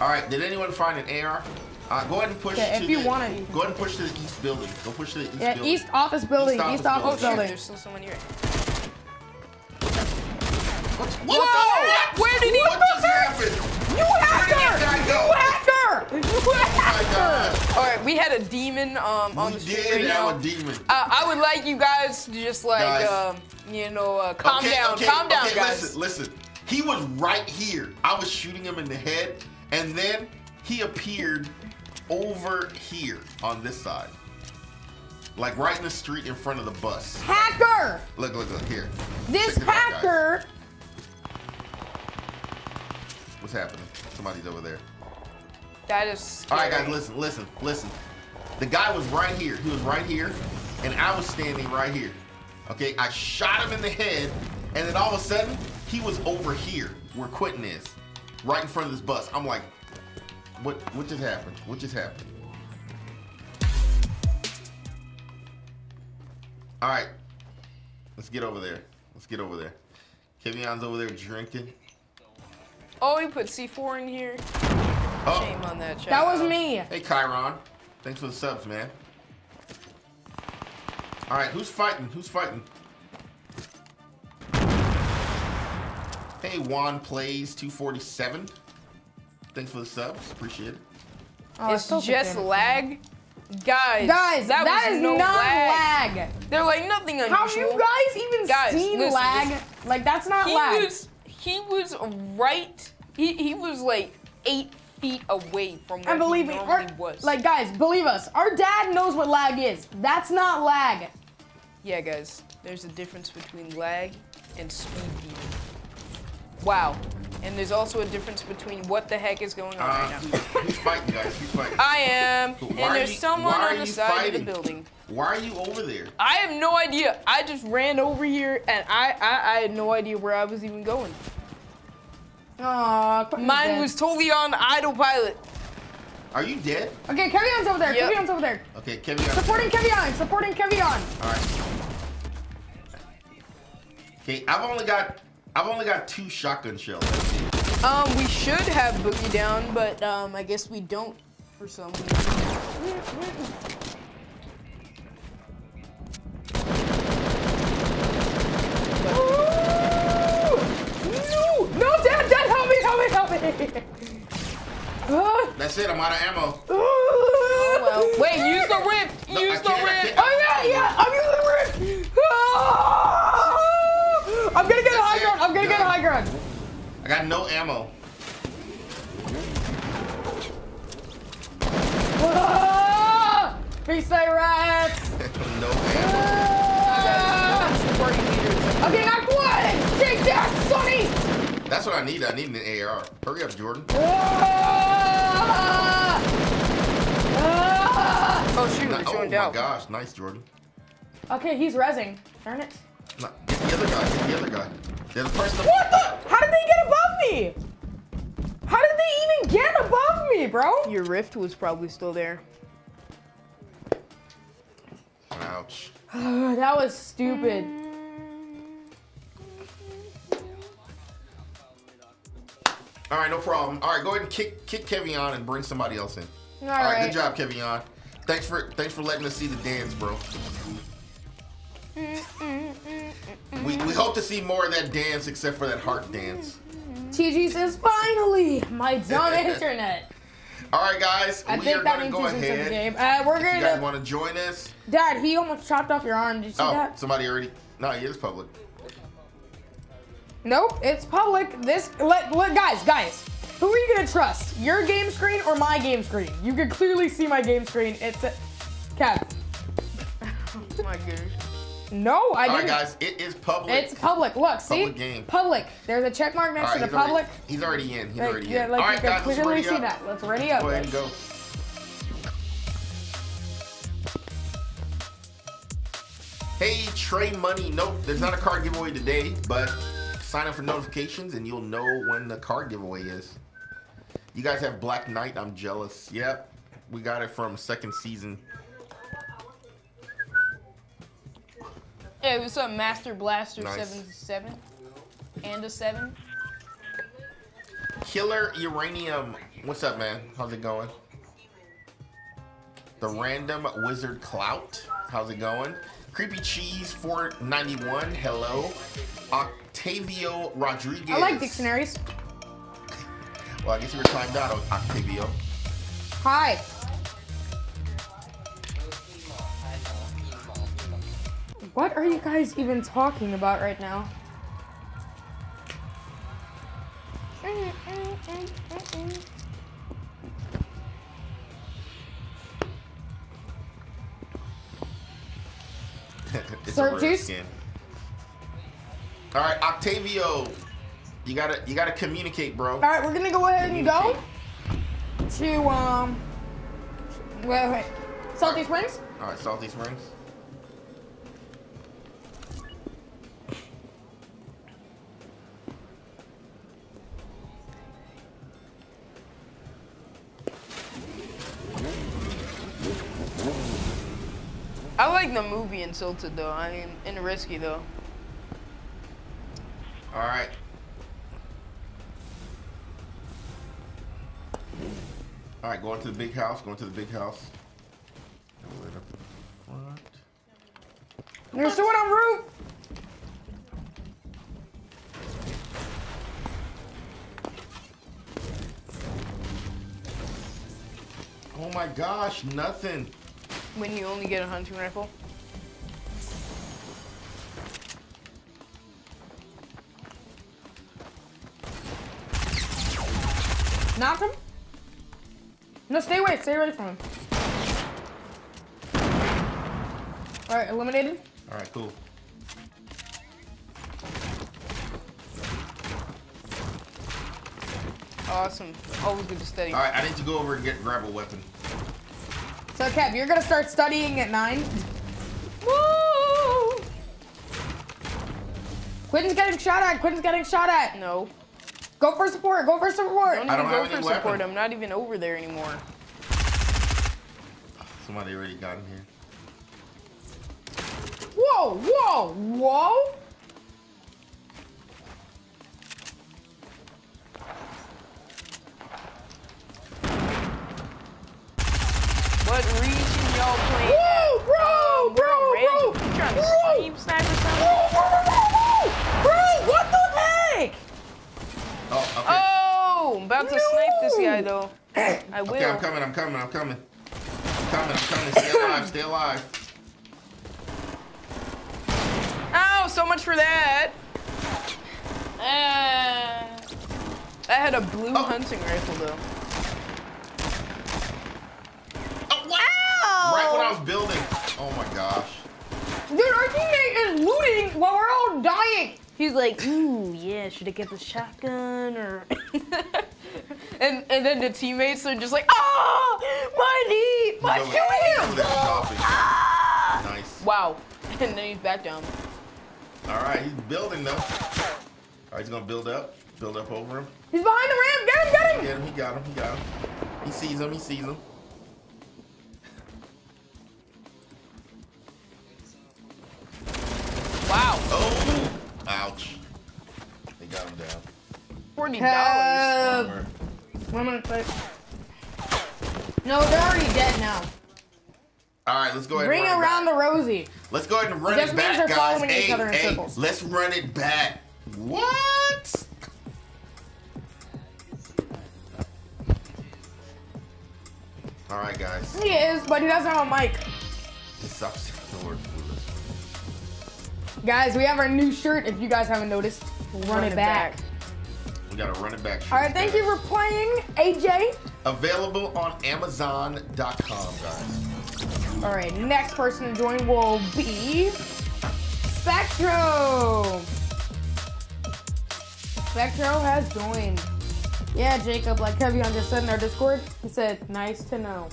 All right. Did anyone find an AR? Go ahead and push. Okay, to if you the, want it. Go ahead and push to the east building. Go push to the east building. Yeah, east office building. East office building. There's still someone here. What the heck? Where did he go? What just happened? You hacked her! You hacked her! You hacked her! All right, we had a demon on the street right now. We did have a demon. I would like you guys to just like, you know, calm down, guys. Listen. He was right here. I was shooting him in the head, and then he appeared over here on this side. Like right in the street in front of the bus. Hacker! Look, look, look, here. This hacker... What's happening? Somebody's over there. That is scary. All right, guys, listen, listen, listen. The guy was right here. He was right here, and I was standing right here. Okay, I shot him in the head, and then all of a sudden, he was over here where Quentin is, right in front of this bus. I'm like, what just happened? What just happened? All right, let's get over there. Let's get over there. Kevion's over there drinking. Oh, he put C4 in here. Oh. Shame on that chat. That was me. Hey, Chiron. Thanks for the subs, man. All right, who's fighting? Who's fighting? Hey, Juan Plays 247. Thanks for the subs. Appreciate it. Oh, it's so just lag. Guys, that is no lag. They're like nothing unusual. How you guys even seen lag? Listen. Like, that's not lag. He was right. He was like 8 feet away from where he was. Like, guys, believe us. Our dad knows what lag is. That's not lag. Yeah, guys. There's a difference between lag and speed beating. Wow. And there's also a difference between what the heck is going on right now. He's fighting, guys. He's fighting. I am. So and there's someone on the side of the building. Why are you over there? I have no idea. I just ran over here, and I had no idea where I was even going. Aww, mine was totally on idle pilot. Are you dead? Okay, Kevion's over there. Yep. Kevion's over there. Okay, Kevion. Supporting Kevion. Supporting Kevion. All right. Okay, I've only got 2 shotgun shells. We should have boogie down, but I guess we don't for some reason. That's it, I'm out of ammo. Oh, well. Wait, use the rift! Use the rift! Oh yeah, yeah! I'm using the rift! Oh! I'm gonna get a high ground! I'm gonna get a high ground! I got no ammo. Oh! Peace out, rats! No ammo. Okay, knock one! Take that, Sonny! That's what I need. I need an AR. Hurry up, Jordan. Oh, shoot. Oh, my gosh. Nice, Jordan. Okay, he's rezzing. Darn it. No, get the other guy. Get the other guy. What the? How did they get above me? How did they even get above me, bro? Your Rift was probably still there. Ouch. That was stupid. All right, no problem. All right, go ahead and kick Kevion and bring somebody else in. All right, good job, Kevion. Thanks for letting us see the dance, bro. We hope to see more of that dance, except for that heart dance. TG says, finally, my dumb internet. All right, guys, we are going to go ahead. Game. If you guys want to join us. Dad, he almost chopped off your arm. Did you see that? Somebody already. No, it is public. Nope, it's public. This, guys, who are you going to trust? Your game screen or my game screen? You can clearly see my game screen. It's a cat. Oh, my gosh. No, I didn't. All right, guys, it is public. It's public. Look, see? Public game. Public. There's a check mark next to the public. He's already in. He's already in. Yeah, like, all right, guys, let's ready up. Let's ready up. Go ahead and go. Hey, Trey Money. Nope, there's not a card giveaway today, but sign up for notifications, and you'll know when the card giveaway is. You guys have Black Knight. I'm jealous. Yep, we got it from second season. Hey, what's up, Master Blaster 77? Nice. And a 7. Killer Uranium. What's up, man? How's it going? The Random Wizard Clout. How's it going? Creepy Cheese 491. Hello. Octavio Rodriguez. I like dictionaries. Well, I guess you were timed out, Octavio. Hi. What are you guys even talking about right now? Slurp juice. All right, Octavio, you gotta communicate, bro. All right, we're gonna go ahead and go to wait, Salty Springs. All right, Salty Springs. I like the movie Insulted though. I mean, in Risky though. All right. All right, going to the big house. Going to the big house. There's someone on roof. Oh my gosh, nothing. When you only get a hunting rifle. Knock him? No, stay away from him. All right, eliminated. All right, cool. Awesome, always good to study. All right, I need to go over and grab a weapon. So, Kev, you're going to start studying at 9. Woo! Quentin's getting shot at. Quentin's getting shot at. No. Go for support. Go for support. I don't have any support. I'm not even over there anymore. Somebody already got him here. Whoa, whoa, whoa. What region y'all playing? Whoa, bro! You trying to sleep snap or something? Bro, what the heck? Oh, okay. Oh, I'm about to snipe this guy though. I will. Okay, I'm coming. Stay alive, stay alive. Ow, so much for that. I had a blue hunting rifle though. Right when I was building. Oh my gosh. Dude, our teammate is looting while we're all dying. He's like, ooh, yeah, should I get the shotgun or? and then the teammates are just like, ah, my knee, my shoe. Ah! Nice. Wow. And then he's back down. All right, he's building though. All right, he's gonna build up. Build up over him. He's behind the ramp. Get him, get him! He got him, he got him. He sees him, he sees him. Wow. Oh! Ouch. They got him down. $40. I'm gonna click. No, they're already dead now. Alright, let's go ahead and run around the Rosie. Let's go ahead and run it back, guys. Hey, let's run it back. What? Alright, guys. He is, but he doesn't have a mic. It sucks. Guys, we have our new shirt. If you guys haven't noticed, run it back. We gotta run it back. All right, thank you for playing, AJ. Available on Amazon.com, guys. All right, next person to join will be Spectro. Spectro has joined. Yeah, Jacob, like Kevion just said in our Discord, he said, nice to know.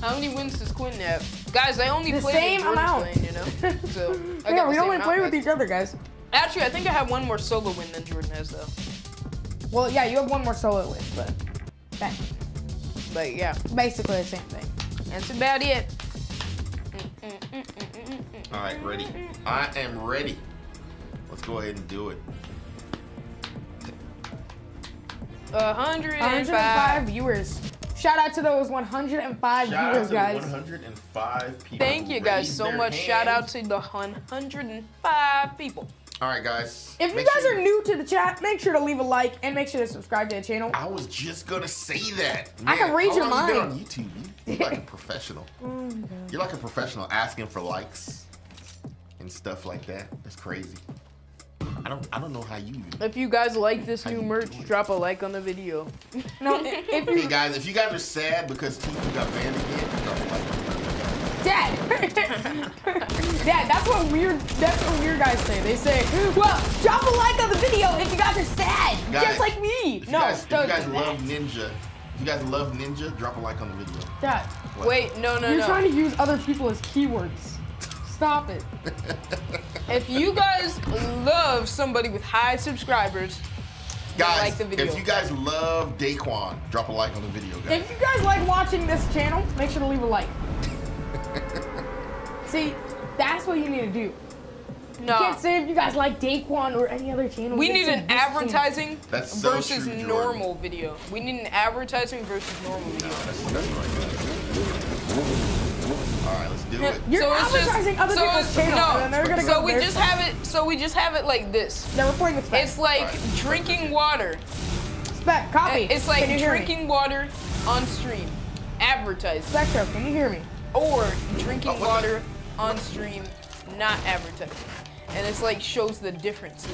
How many wins does Quinn have? Guys, I only play the same amount. Playing, you know? So, yeah, we only play with each other, guys. Actually, I think I have one more solo win than Jordan has, though. Well, yeah, you have one more solo win, but... Bang. But, yeah. Basically the same thing. That's about it. All right, ready. I am ready. Let's go ahead and do it. 105 viewers. Shout out to those 105 viewers, guys. 105 people. Thank you guys so much. Shout out to the 105 people. All right, guys. If you guys are new to the chat, make sure to leave a like and make sure to subscribe to the channel. I was just gonna say that. Man, I can read your mind. You've been on YouTube. You're like a professional. You're like a professional asking for likes and stuff like that. That's crazy. I don't know how you do. If you guys like this new merch, drop a like on the video. No, if you guys are sad because Tifa got banned again, drop a like on the video. Dad! Dad, that's what weird guys say. They say, well, drop a like on the video if you guys are sad. Guys, just like me. No, if you guys love Ninja, drop a like on the video. Dad. What? Wait, no. You're trying to use other people as keywords. Stop it. If you guys love somebody with high subscribers, guys, like the video. If you guys love Daquan, drop a like on the video, guys. If you guys like watching this channel, make sure to leave a like. See, that's what you need to do. No. You can't say if you guys like Daquan or any other channel. We need an advertising versus normal video. We need an advertising versus normal video. That's all right, let's do it. You're advertising other people's channels, and they're gonna go there. So we just have it like this. Now we're playing with Spec. It's like drinking water. Spec, copy. It's like drinking water on stream, advertising. Spectro, can you hear me? Or drinking water on stream, not advertising. And it's like shows the differences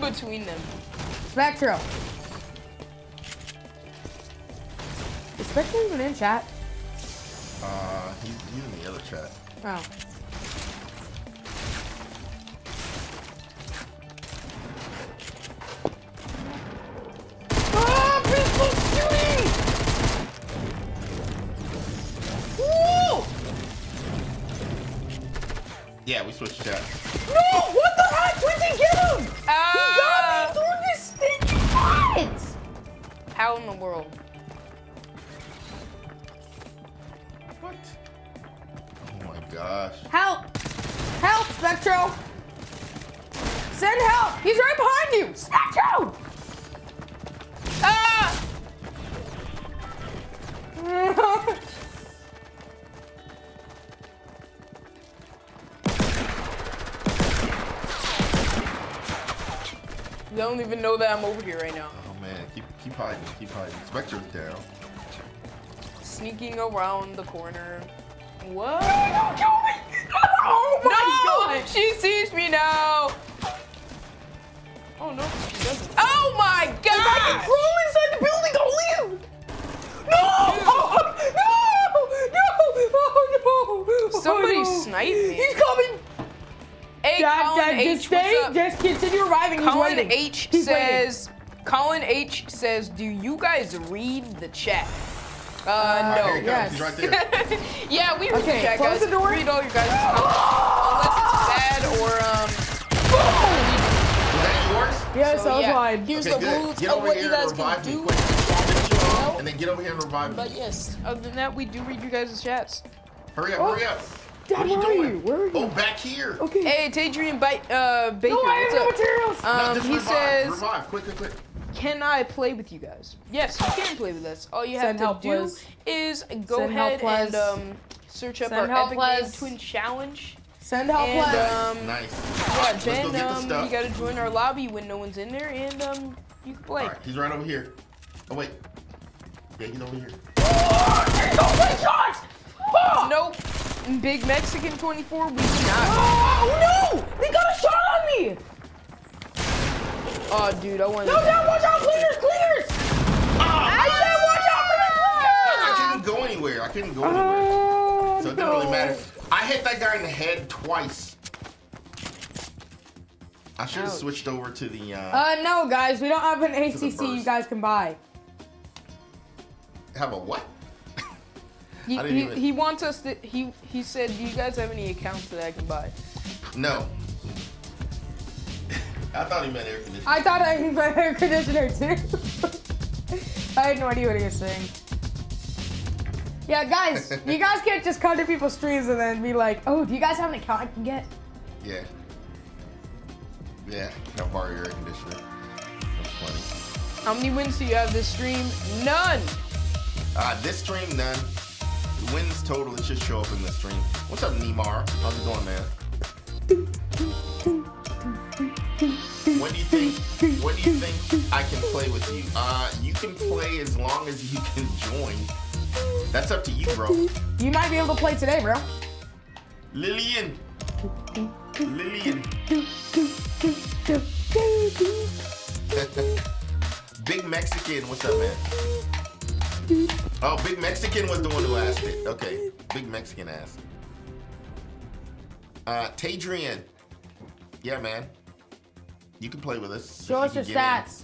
between them. Spectro. Is Spectro even in chat? He's in the other chat. Oh. Ah, pistol shooting! Woo! Yeah, we switched chat. No! What the heck? Where'd they get him? He got me through this stinking fight! How in the world? What? Oh my gosh. Help! Help, Spectro! Send help! He's right behind you! Spectro! Ah! They don't even know that I'm over here right now. Oh man, keep hiding, keep hiding. Spectro's down. Sneaking around the corner. What? Don't kill me! Oh my god! She sees me now! Oh no, she doesn't. Oh my god! If I can crawl inside the building, I'll leave! No! Oh, no! No! Oh no! Somebody sniped me. He's coming! Hey, Colin H, just continue arriving. Colin H says, Colin H says, do you guys read the chat? No. Yes. He's right there. Yeah, we read the chat, guys. The door. Read all your guys' comments. Unless it's bad or, boom! Is that yours? Yes, so, I was wide. Here's the rules of what you guys can do. And then get over here and revive me. But yes, other than that, we do read you guys' chats. Hurry up, hurry up. Dad, where are you? Where are you? Oh, back here. Okay. Hey, it's Adrian Baker. No, I have no materials. He says, revive, quick. Can I play with you guys? Yes, you can play with us. All you have to do is go ahead and search up our Epic Games Twin Challenge. Send help, play. Nice. Yeah, Ben, you gotta join our lobby when no one's in there, and you can play. All right, he's right over here. Oh wait. Yeah, he's over here. Oh my God! Nope. Big Mexican 24. We do not. Oh no! They got a shot on me. Oh dude, I want. No, Dad, watch out! Cleaners, cleaners! I said watch out for the cleaners! I couldn't go anywhere. So it didn't really matter. I hit that guy in the head twice. I should have switched over to the. No, guys, we don't have an ACC you guys can buy. Have a what? He wants us to. He said, do you guys have any accounts that I can buy? No. I thought he meant air conditioner. I thought I meant air conditioner too. I had no idea what he was saying. Yeah, guys, you guys can't just come to people's streams and then be like, oh, do you guys have an account I can get? Yeah. Yeah, I'll borrow your air conditioner. That's funny. How many wins do you have this stream? None! This stream, none. The wins total, it should show up in this stream. What's up, Neymar? How's it going, man? When do you think I can play with you? You can play as long as you can join. That's up to you, bro. You might be able to play today, bro. Lillian. Big Mexican, what's up, man? Oh, Big Mexican was the one who asked it. Okay, Big Mexican asked. Tadrian. Yeah, man. You can play with us. Show us your stats.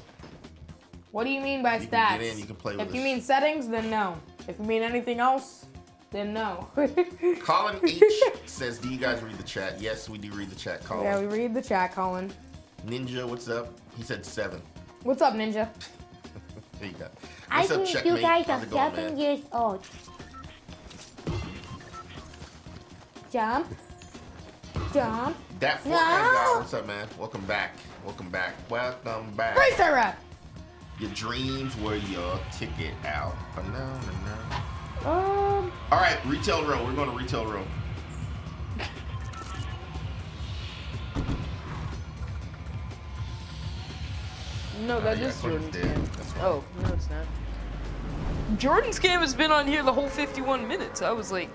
What do you mean by stats? You can play with us. If you mean settings, then no. If you mean anything else, then no. Colin H says, do you guys read the chat? Yes, we do read the chat, Colin. Yeah, we read the chat, Colin. Ninja, what's up? He said 7. What's up, Ninja? There you go. What's up, Checkmate? You guys are 7 years old. Jump. Jump. That Fortnite guy, what's up, man? Welcome back. Welcome back. Freestyle rap. Your dreams were your ticket out. No. All right, Retail Row. We're going to Retail Row. No, that is Jordan's game. Oh, no, it's not. Jordan's game has been on here the whole 51 minutes. I was like,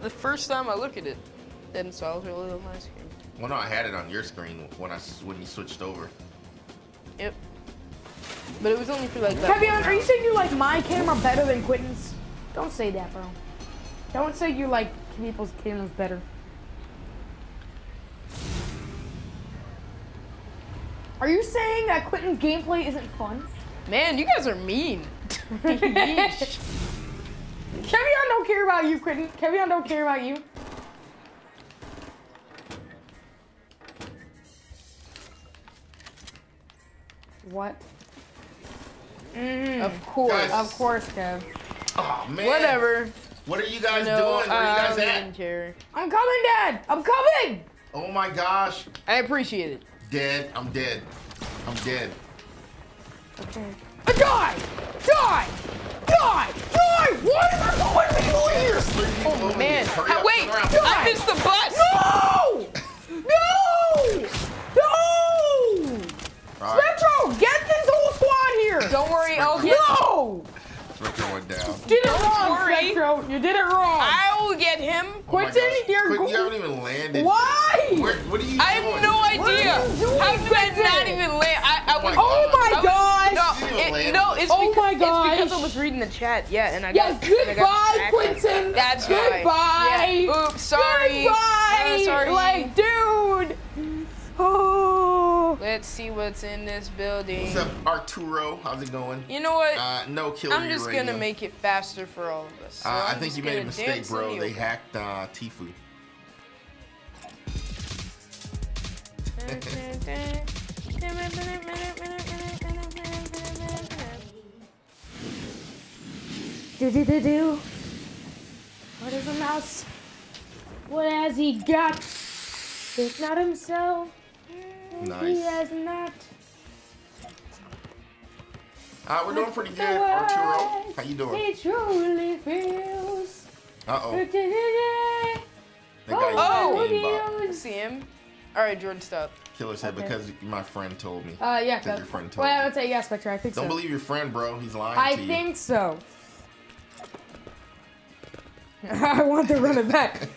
the first time I look at it, that installs really on my screen. Well, no, I had it on your screen when you switched over. Yep. But it was only for like that. Kevin, are you saying you like my camera better than Quentin's? Don't say that, bro. Don't say you like people's cameras better. Are you saying that Quentin's gameplay isn't fun? Man, you guys are mean. Kevin, don't care about you, Quentin. Kevin, don't care about you. What? Mm, of course, guys. Of course, Kev. Oh man. Whatever. What are you guys doing? Where are you guys at? I'm coming, Dad. I'm coming. Oh my gosh. I appreciate it. Dead. I'm dead. Okay. Die! What am I going to do here? Oh man. Wait. I missed the bus. No! Right. Spectro, get this whole squad here! Don't worry, I'll get him. No! Spectro went down. You did it wrong, Spectro. You did it wrong. I will get him. Quentin, you're going. You haven't even landed. Why? What are you doing? I have no idea. How did I not even land? Oh my gosh. It's because I was reading the chat. Yeah, and I got goodbye, Quentin. That's goodbye. Yeah. Oops, sorry. Goodbye. Sorry. Like, dude. Oh. Let's see what's in this building. What's up, Arturo? How's it going? You know what? No kill. I'm just going to make it faster for all of us. So I think you made a mistake, bro. They hacked Tfue. Do-do-do-do. What is a mouse? What has he got? It's not himself. Nice. He has not. We're doing pretty good, Arturo. How you doing? He truly feels. Uh-oh. Oh! I see him. All right, Jordan, stop. Killer said, okay. Because my friend told me. Yeah. Because your friend told me. Well, I would say yes, Spectre. I think so. Don't believe your friend, bro. He's lying to you. I think so. I want to run it back.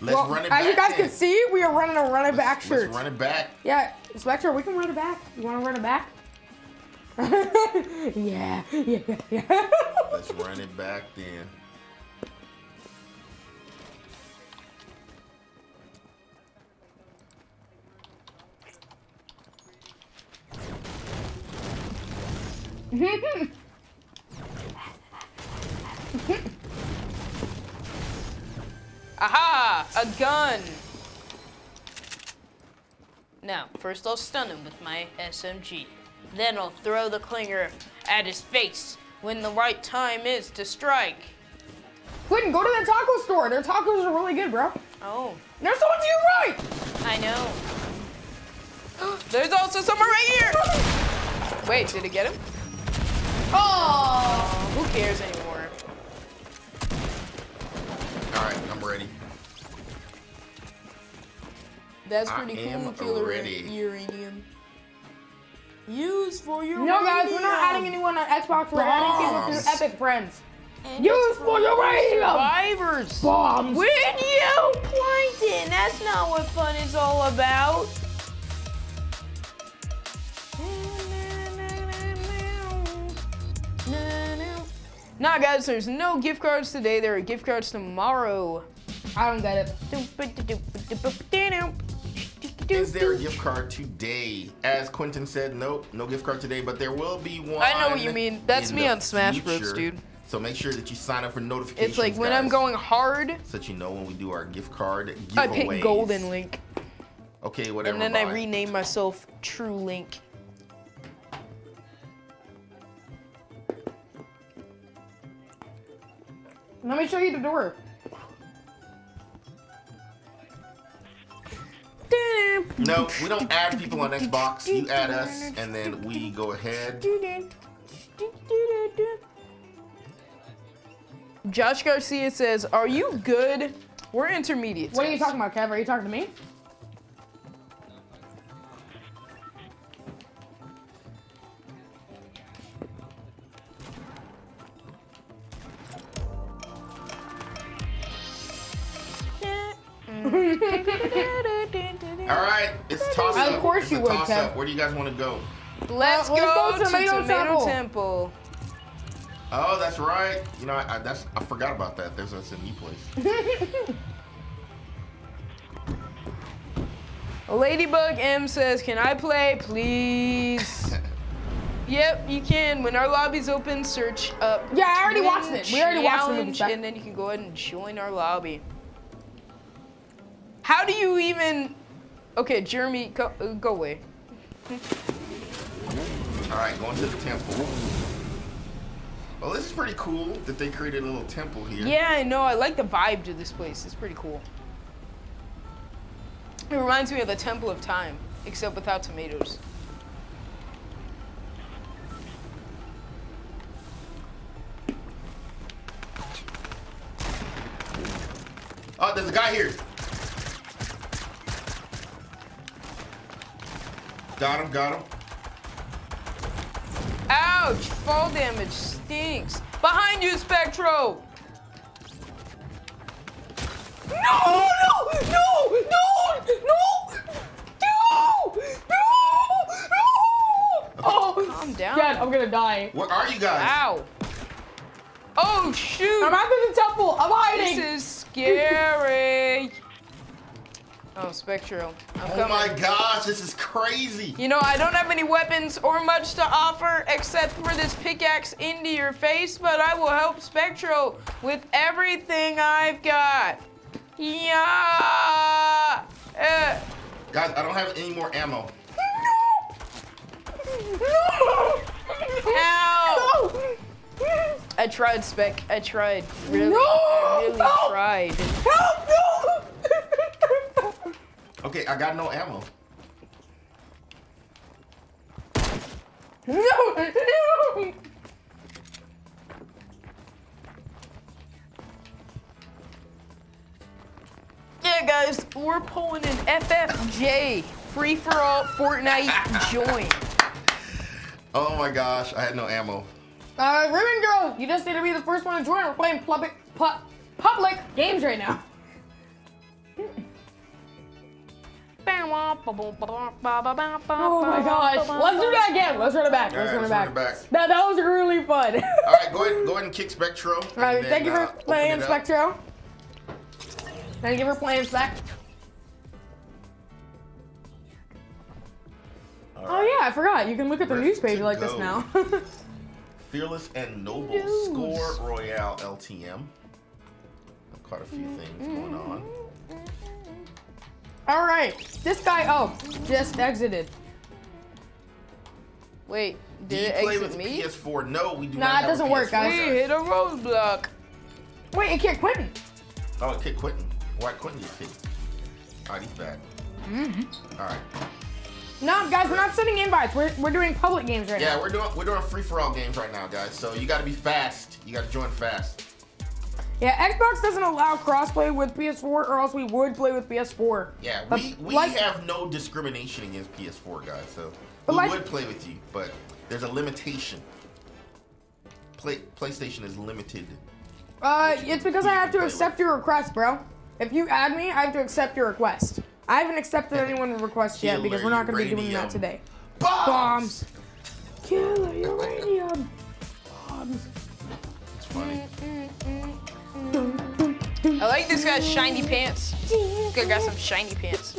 Let's run it back. As you guys can see, we are running a run it back shirt. Let's run it back. Yeah, Spectre, we can run it back. You want to run it back? yeah. Let's run it back then. Aha! A gun! Now, first I'll stun him with my SMG. Then I'll throw the clinger at his face when the right time is to strike. Quentin, go to the taco store. Their tacos are really good, bro. Oh. There's someone to your right! I know. There's also someone right here! Wait, did it get him? Oh, who cares anymore? All right, I'm ready. That's pretty cool, Killer Uranium. Use for your radio. No, guys, we're not adding anyone on Xbox. We're adding people through Epic Friends. And use for your radio. Survivors. Bombs. When you Plankton, that's not what fun is all about. Nah, guys, there's no gift cards today. There are gift cards tomorrow. I don't get it. Is there a gift card today? As Quentin said, nope, no gift card today, but there will be one. I know what you mean. That's me on Smash Bros, dude. So make sure that you sign up for notifications. It's like when I'm going hard. So that you know when we do our gift card giveaways. I pick Golden Link. Okay, whatever. And then I rename myself True Link. Let me show you the door. No, we don't add people on Xbox. You add us, and then we go ahead. Josh Garcia says, "Are you good? We're intermediate." What are you talking about, Kev? Are you talking to me? All right, it's toss up. Of course you would, Kev. Where do you guys want to go? Let's go to Tomato Temple. Oh, that's right. You know, I forgot about that. There's a new place. Ladybug M says, "Can I play, please?" Yep, you can. When our lobby's open, search up. Yeah, I already watched it. We already watched it, and then you can go ahead and join our lobby. How do you even? Okay, Jeremy, go away. All right, going to the temple. Well, this is pretty cool that they created a little temple here. Yeah, I know. I like the vibe to this place. It's pretty cool. It reminds me of the Temple of Time, except without tomatoes. Oh, there's a guy here. Got him, got him. Ouch, fall damage stinks. Behind you, Spectro! No! Oh, calm down. Dad, I'm gonna die. Where are you guys? Ow. Oh, shoot. I'm after the temple, I'm hiding. This is scary. Oh, Spectro, I'm coming. Oh my gosh, this is crazy. You know, I don't have any weapons or much to offer except for this pickaxe into your face, but I will help Spectro with everything I've got. Yeah! Guys, I don't have any more ammo. No! No! Ow! No! I tried, Spec. I tried. Really, I really tried. Help! No! Okay, I got no ammo. No! Yeah, guys, we're pulling an FFJ. Free for all Fortnite join. Oh my gosh, I had no ammo. Ribbon Girl, you just need to be the first one to join. We're playing public games right now. Oh my gosh. Let's do that again. Let's run it back. Let's run it back. That was really fun. All right, go ahead and kick Spectro. All right, thank you for playing, Spectro. Thank you for playing, Spec. All right. Oh yeah, I forgot. You can look at the news page like this now. Fearless and Noble Score Royale LTM. Quite a few things going on. All right, this guy just exited. Wait, did it exit me? PS4? No, we do not. Nah, it doesn't work, guys. We hit a roadblock. Wait, it kicked Quentin. Oh, it kicked Quentin. Why Quentin get kicked? All right, he's back. All right. No, guys, we're not sending invites. We're doing public games right now. Yeah, we're doing free for all games right now, guys. So you got to be fast. You got to join fast. Yeah, Xbox doesn't allow crossplay with PS4, or else we would play with PS4. Yeah, we have no discrimination against PS4, guys. So we would play with you, but there's a limitation. PlayStation is limited. It's because I have to accept your request, bro. If you add me, I have to accept your request. I haven't accepted anyone's request yet because we're not going to be doing that today. Bombs! Killer uranium! Bombs. It's funny. I like this guy's shiny pants. This guy got some shiny pants.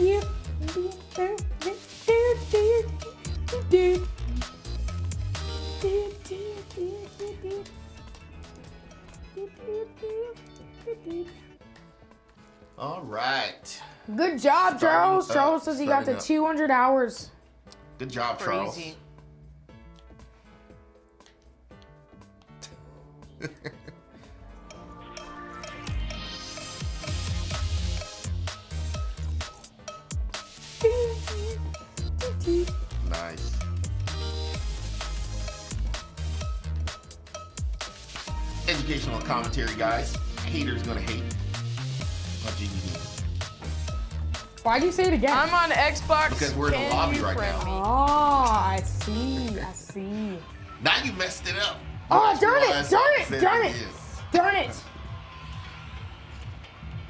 All right. Good job, Charles. Charles says he got to 200 hours. Good job, Charles. Nice. Educational commentary, guys. Haters gonna hate. Oh, GG. Why'd you say it again? I'm on Xbox. Because we're in the lobby right now. Oh, I see. I see. Now you messed it up. Oh, darn it. Darn it.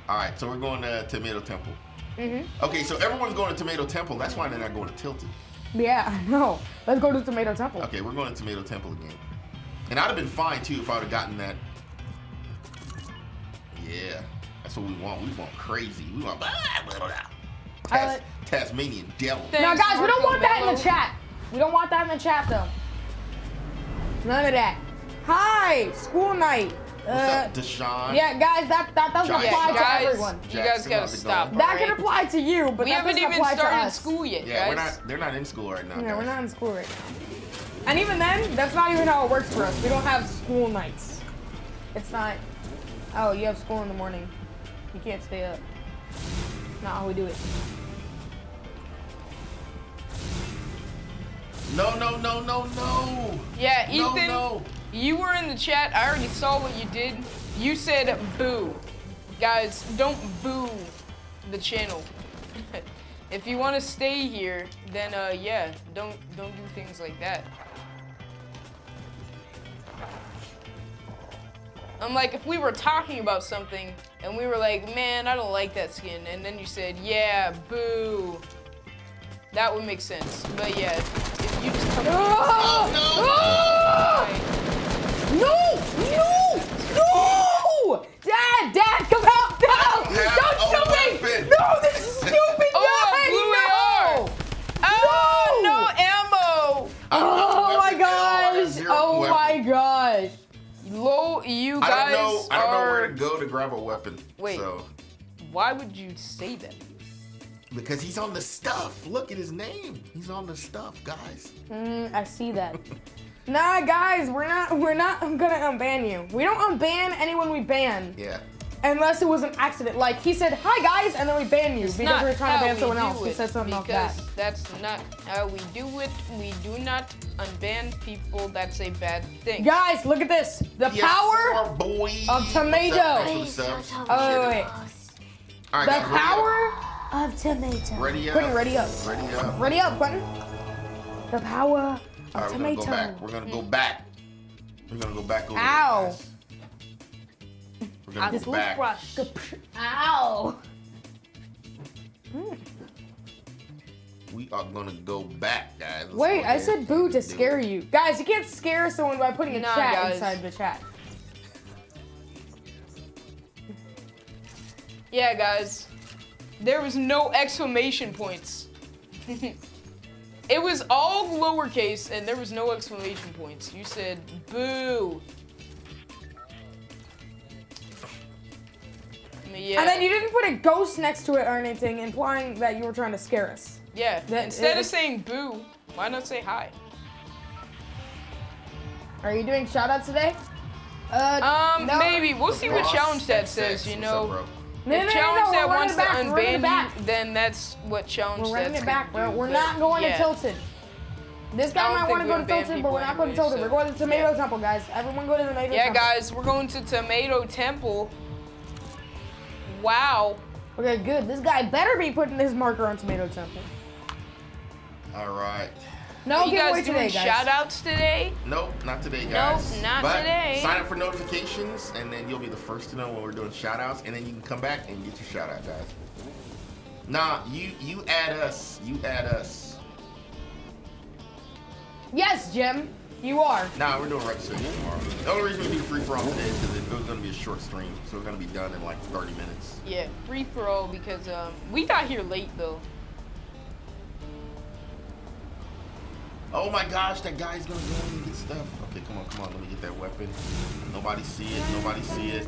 All right, so we're going to Tomato Temple. Okay, so everyone's going to Tomato Temple. That's why they're not going to Tilted. Yeah, I know. Let's go to Tomato Temple. Okay, we're going to Tomato Temple again. And I'd have been fine, too, if I would have gotten that. Yeah, that's what we want. We want crazy. We want... Tasmanian devil. Now, guys, we don't want that in the chat. We don't want that in the chat, though. None of that. Hi, school night. What's up, Deshaun? Yeah, guys, that doesn't apply to everyone. You guys gotta stop. That can apply to you, but we haven't even started school yet, guys. Yeah, they're not in school right now. Yeah, we're not in school right now. And even then, that's not even how it works for us. We don't have school nights. It's not. Oh, you have school in the morning. You can't stay up. Not how we do it. No. Yeah, Ethan, you were in the chat. I already saw what you did. You said boo. Guys, don't boo the channel. If you want to stay here, then yeah, don't do things like that. I'm like, if we were talking about something and we were like, man, I don't like that skin, and then you said, yeah, boo, that would make sense. But yeah, if you just come No! Dad, come help! No! Don't shoot me! No, this is stupid! Oh, no! Oh, no ammo! Oh my gosh! Oh my gosh! Lol, you guys I don't know where to go to grab a weapon. Wait, why would you say that? Because he's on the stuff. Look at his name. He's on the stuff, guys. I see that. Nah, guys, we're not gonna unban you. We don't unban anyone we ban. Yeah. Unless it was an accident. Like, he said, hi, guys, and then we ban you because we were trying to ban someone else. He said something like that. Because that's not how we do it. We do not unban people. That's a bad thing. Guys, look at this. The power of Tomato. Oh, wait. The power of Tomato. Ready up. Quentin, ready up. Ready up. Ready up, Quentin. The power of Tomato. We're going to go back. We're going to go back over. Ow. We're gonna go back. Ow! We are gonna go back, guys. Let's wait, I said boo to scare you. Guys, you can't scare someone by putting a chat inside the chat. Yeah, guys. There was no exclamation points. It was all lowercase and there was no exclamation points. You said boo. Yeah. And then you didn't put a ghost next to it or anything, implying that you were trying to scare us. Yeah. That instead of saying boo, why not say hi? Are you doing shoutouts today? No. Maybe. We'll see what challenge that says, you know. If challenge that wants to unban you, then that's what challenge that's going to do. We're running it back, bro. We're not going to Tilted. This guy might want to go to Tilted, but we're not going to Tilted. We're going to Tomato Temple, guys. Everyone go to Tomato Temple. Yeah, guys, we're going to Tomato Temple. Wow. Okay, good. This guy better be putting his marker on Tomato Temple. All right. No giveaway today, guys. You guys doing shout-outs today? Nope, not today, guys. Nope, not today. Sign up for notifications, and then you'll be the first to know when we're doing shout-outs, and then you can come back and get your shout-out, guys. Nah, you add us. You add us. Yes, Jim. You are. Nah, we're doing right soon tomorrow. The only reason we do free-for-all today is because it was going to be a short stream, so it's going to be done in like 30 minutes. Yeah, free-for-all because we got here late, though. Oh my gosh, that guy's going to go and get stuff. Okay, come on, come on, let me get that weapon. Nobody see it, nobody see it.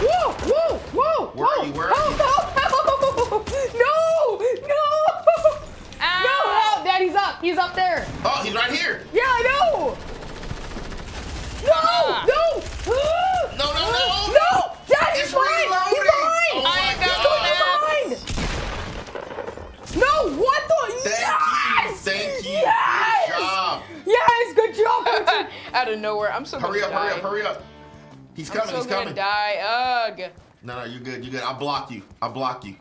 Whoa, whoa, whoa! Where are you, where are you? No, no, no! Ow. No, Dad, he's up. He's up there. Oh, he's right here. Yeah, I know. No, no, no, no, no, no. Dad, he's behind. He's behind. He's going behind. No, what the? Thank you. Yes. Good job. Yes, good job. Out of nowhere. I'm so hurry up, die. Hurry up. He's coming. I'm so gonna die. Ugh. No, no, you're good. You're good. I block you. I block you.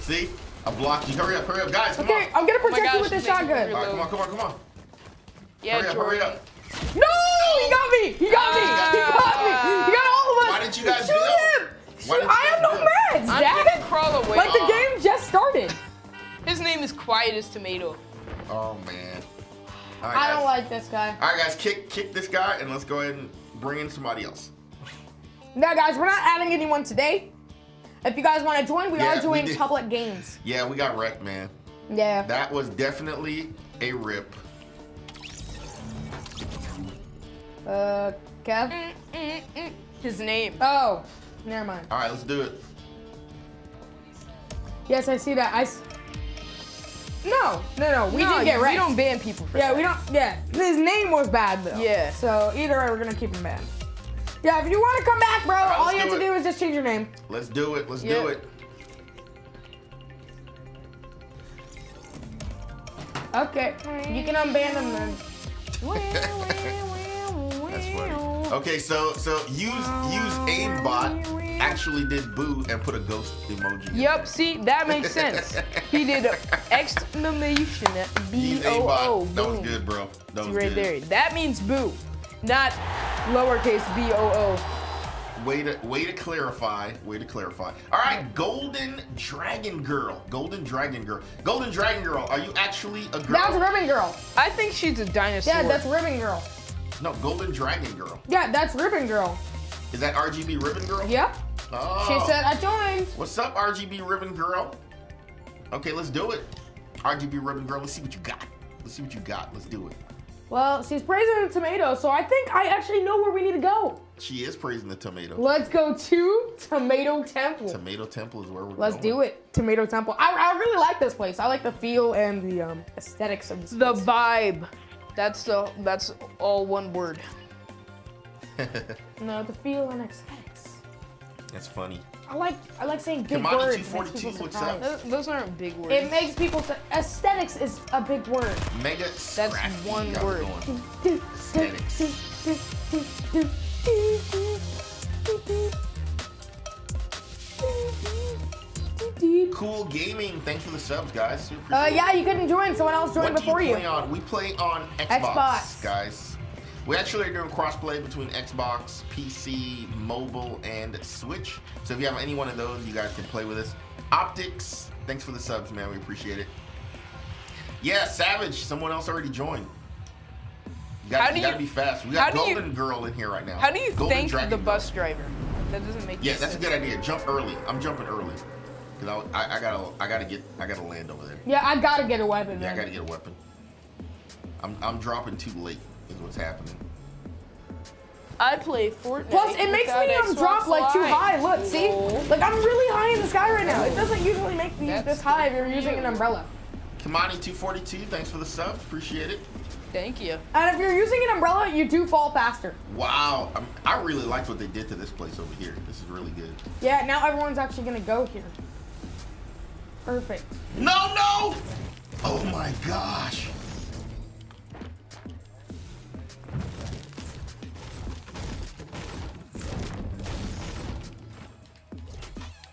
See? I blocked you. Hurry up, guys. Come on. Okay, I'm gonna protect you with this shotgun. All right, come on, come on. Yeah, hurry up. No! He got me! He got me! He got me! He got all of us! Why didn't you guys shoot him? I have no meds, Dad! I'm gonna crawl away. Like, the game just started. His name is Quiet as Tomato. Oh, man. All right, guys. I don't like this guy. All right, guys, kick this guy, and let's go ahead and bring in somebody else. No, guys, we're not adding anyone today. If you guys want to join, we are doing public games. Yeah, we got wrecked, man. Yeah. That was definitely a rip. Kev? His name. Oh, never mind. All right, let's do it. Yes, I see that. No, no, no. We didn't get wrecked. We don't ban people for that. Yeah, his name was bad, though. Yeah. So either way, we're going to keep him banned. Yeah, if you want to come back, bro, all you have to do is just change your name. Let's do it. Let's do it. Okay. You can unban them then. That's funny. Okay, so use aimbot actually did boo and put a ghost emoji. Yep, see, that makes sense. He did an exclamation B-O-O. That was good, bro. That was good. There. That means boo, not lowercase b-o-o. Way to clarify. All right, Golden Dragon Girl. Golden Dragon Girl. Are you actually a girl? That's Ribbon Girl. I think she's a dinosaur. Yeah, that's Ribbon Girl. No, Golden Dragon Girl. Yeah, that's Ribbon Girl. Is that RGB Ribbon Girl? Yep. Oh. She said I joined. What's up, RGB Ribbon Girl? Okay, let's do it. RGB Ribbon Girl. Let's see what you got. Let's do it. Well, she's praising the tomato, so I think I actually know where we need to go. She is praising the tomato. Let's go to Tomato Temple. Tomato Temple is where we're going. Let's do it. Tomato Temple. I really like this place. I like the feel and the aesthetics of this place. The vibe. That's all one word. No, the feel and aesthetics. That's funny. I like saying big words. Those aren't big words. It makes people say aesthetics is a big word. Mega That's one word. Cool Gaming, thanks for the subs, guys. Yeah, you couldn't join. Someone else joined before you. We play on Xbox, guys. We actually are doing cross-play between Xbox, PC, mobile, and Switch. So if you have any one of those, you guys can play with us. Optics, thanks for the subs, man. We appreciate it. Yeah, Savage, someone else already joined. You gotta be fast. We got Golden Girl in here right now. How do you thank the bus driver? That doesn't make sense. Yeah, that's a good idea. Jump early. I'm jumping early. Cause I gotta land over there. Yeah, I gotta get a weapon. Yeah, man. I gotta get a weapon. I'm dropping too late. Is what's happening. I play Fortnite. Plus, it makes me drop like too high. Look, see? Like I'm really high in the sky right now. It doesn't usually make me this high if you're using an umbrella. Kamani242, thanks for the sub. Appreciate it. Thank you. And if you're using an umbrella, you do fall faster. Wow, I really liked what they did to this place over here. This is really good. Yeah, now everyone's actually gonna go here. Perfect. No, no! Oh my gosh.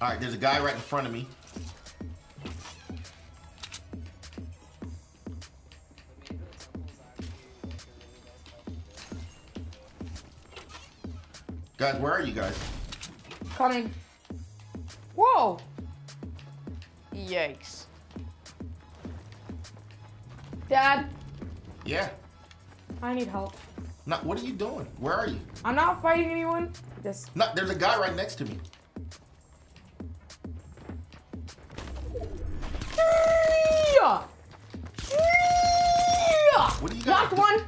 All right, there's a guy right in front of me. Guys, where are you guys? Coming. Whoa. Yikes. Dad. Yeah. I need help. No, what are you doing? Where are you? I'm not fighting anyone. Just. No, there's a guy right next to me. What do you guys Knocked one.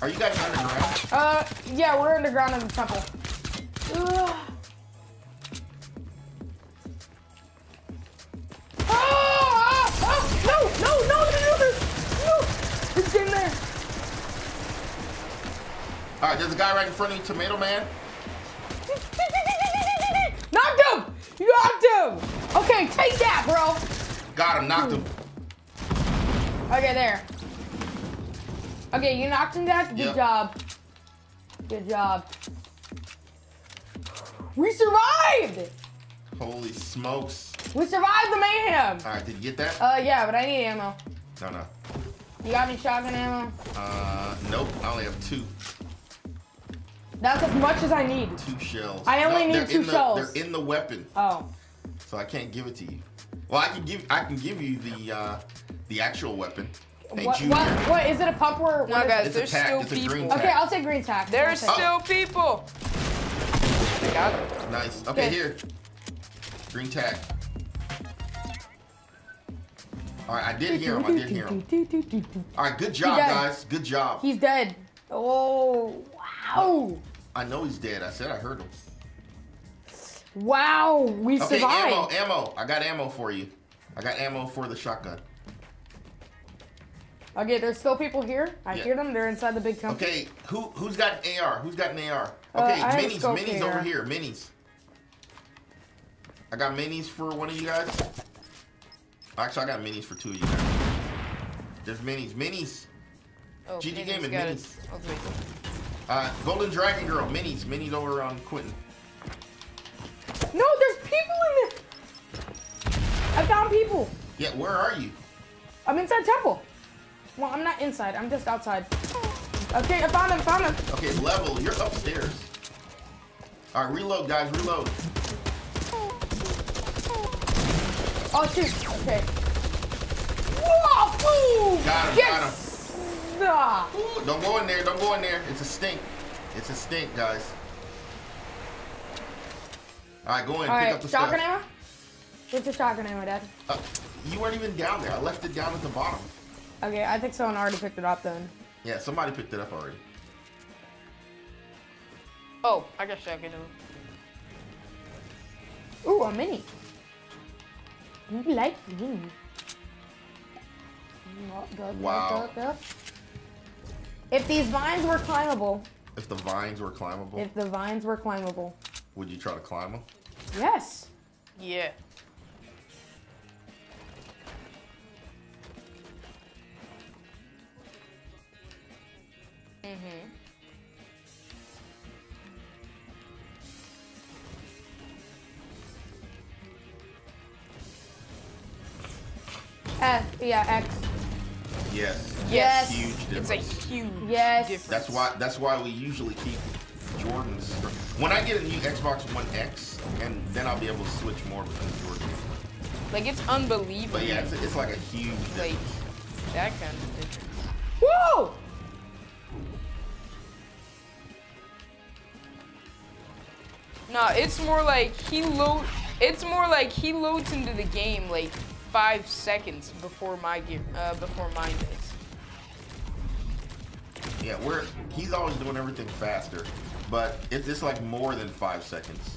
Are you guys underground? Yeah, we're underground in the temple. No! It's in there. All right, there's a guy right in front of you, Tomato Man. Knocked him! You knocked him! Okay, take that, bro. Got him, knocked him. Okay, there. Okay, you knocked him down. Good job. Good job. We survived! Holy smokes. We survived the mayhem. All right, did you get that? Yeah, but I need ammo. No, no. You got any shotgun ammo? Nope, I only have 2. That's as much as I need. 2 shells. I only need 2 shells. They're in the weapon. Oh. So I can't give it to you. Well, I can give you the actual weapon. What is it? A pump or what? No, guys, there's still people. Okay, I'll take green tack. There's still people. I got it. Nice. Okay, here. Green tack. All right, I did hear him. All right, good job, guys. Good job. He's dead. Oh, wow. I know he's dead. I said I heard him. Wow, we survived. Okay, ammo. I got ammo for you. I got ammo for the shotgun. Okay, there's still people here. I hear them. They're inside the big temple. Okay, who's got an AR? Who's got an AR? Okay, minis over here. Minis. I got minis for one of you guys. Actually, I got minis for 2 of you guys. There's minis. Minis. Oh, GG Gaming, minis. Okay. Golden Dragon Girl, minis. Minis over on Quentin. No, there's people in there. I found people. Yeah, where are you? I'm inside temple. Well, I'm not inside. I'm just outside. Okay, I found him. Okay, level. You're upstairs. All right, reload, guys. Reload. Oh, shoot. Okay. Whoa! Boom. Got him. Yes. Got him. Ooh, don't go in there. Don't go in there. It's a stink. It's a stink, guys. All right, go in. Pick up the stuff. Shotgun ammo? What's the shotgun ammo, Dad? You weren't even down there. I left it down at the bottom. Okay, I think someone already picked it up then. Yeah, somebody picked it up already. Oh, I guess I can do it. Ooh, a mini. You like mini. Wow. If these vines were climbable. If the vines were climbable? If the vines were climbable. Would you try to climb them? Yes. Yeah. Mm-hmm. X. Yes. Yes. Huge difference. It's a huge difference. That's why we usually keep Jordan's. When I get a new Xbox One X, and then I'll be able to switch more between Jordans. Like, it's unbelievable. But yeah, it's like a huge difference. Like, that kind of difference. Woo! No, it's more like he loads into the game like 5 seconds before mine does. Yeah, he's always doing everything faster, but it's like more than 5 seconds.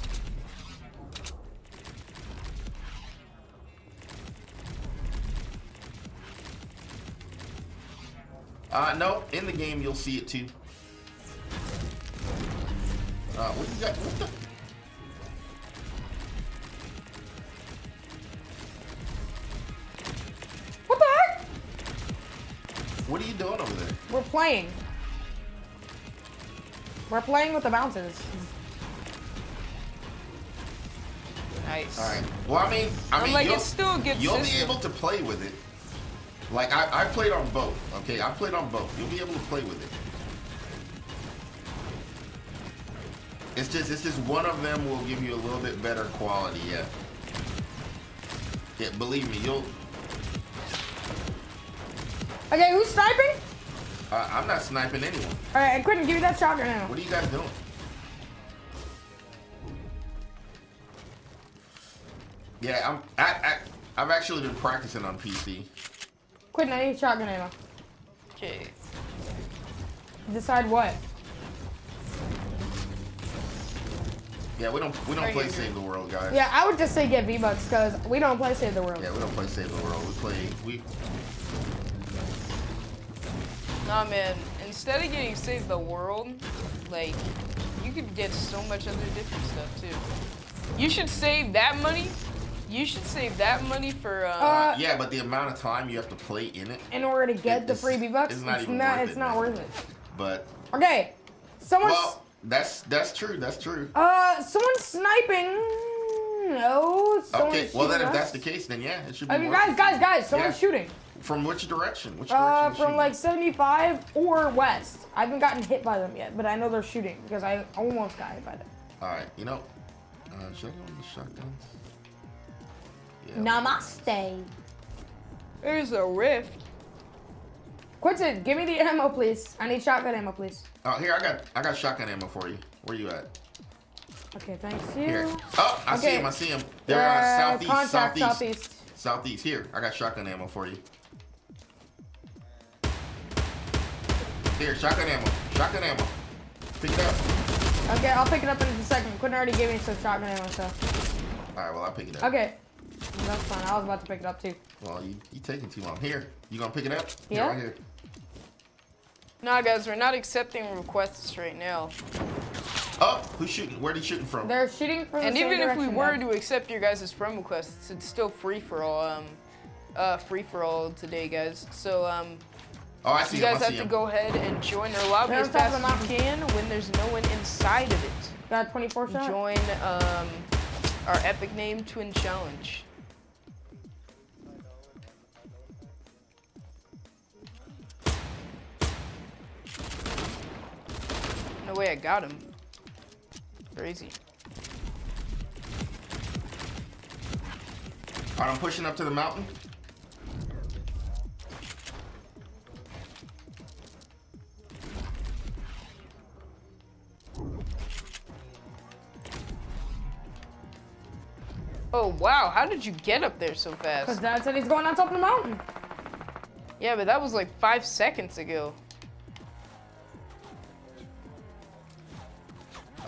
No, in the game you'll see it too. What you got? What the? What are you doing over there? We're playing. We're playing with the bounces. Nice. All right. Well, I mean, like, it's still good. You'll be able to play with it. Like I played on both. Okay, I played on both. You'll be able to play with it. It's just one of them will give you a little bit better quality. Yeah. Yeah. Believe me, you'll. Okay, who's sniping? I'm not sniping anyone. All right, Quentin, give me that shotgun now. What are you guys doing? Yeah, I've actually been practicing on PC. Quentin, I need shotgun ammo. Okay. Decide what? Yeah, we don't play Save the World, guys. Yeah, I would just say get V bucks because we don't play Save the World. Yeah, we don't play Save the World. We play. Nah, man, instead of getting Save the World, like, you could get so much other different stuff, too. You should save that money. You should save that money for, yeah, but the amount of time you have to play in it. In order to get the free V-Bucks, it's not worth it. But... Okay, someone's... Well, that's true. Someone's sniping... No, someone's shooting. Okay, well, then if that's the case, then yeah, it should be guys, someone's shooting. From which direction? Which direction? From like 75 or west. I haven't gotten hit by them yet, but I know they're shooting because I almost got hit by them. All right, you know, check on the shotguns. Yeah. Namaste. There's a rift. Quinton, give me the ammo, please. I need shotgun ammo, please. Oh, here I got shotgun ammo for you. Where you at? Okay, thanks. Here. Oh, I see him. They're southeast. Here, I got shotgun ammo for you. Here, shotgun ammo. Pick it up. Okay, I'll pick it up in a second. Quentin already gave me some shotgun ammo, so. All right, well, I'll pick it up. Okay. That's fine. I was about to pick it up, too. Well, you taking too long. Here, you gonna pick it up? Yeah. Right here. Nah, guys, we're not accepting requests right now. Oh, who's shooting? Where are they shooting from? They're shooting from the same direction. And even if we were to accept your guys' friend requests, it's still free for all today, guys. So, you guys have to go ahead and join their lobby as fast as you can when there's no one inside of it. Got 24 shots. Join our epic name, Twin Challenge. No way, I got him. Crazy. All right, I'm pushing up to the mountain. Oh, wow. How did you get up there so fast? Because Dad said he's going on top of the mountain. Yeah, but that was like 5 seconds ago.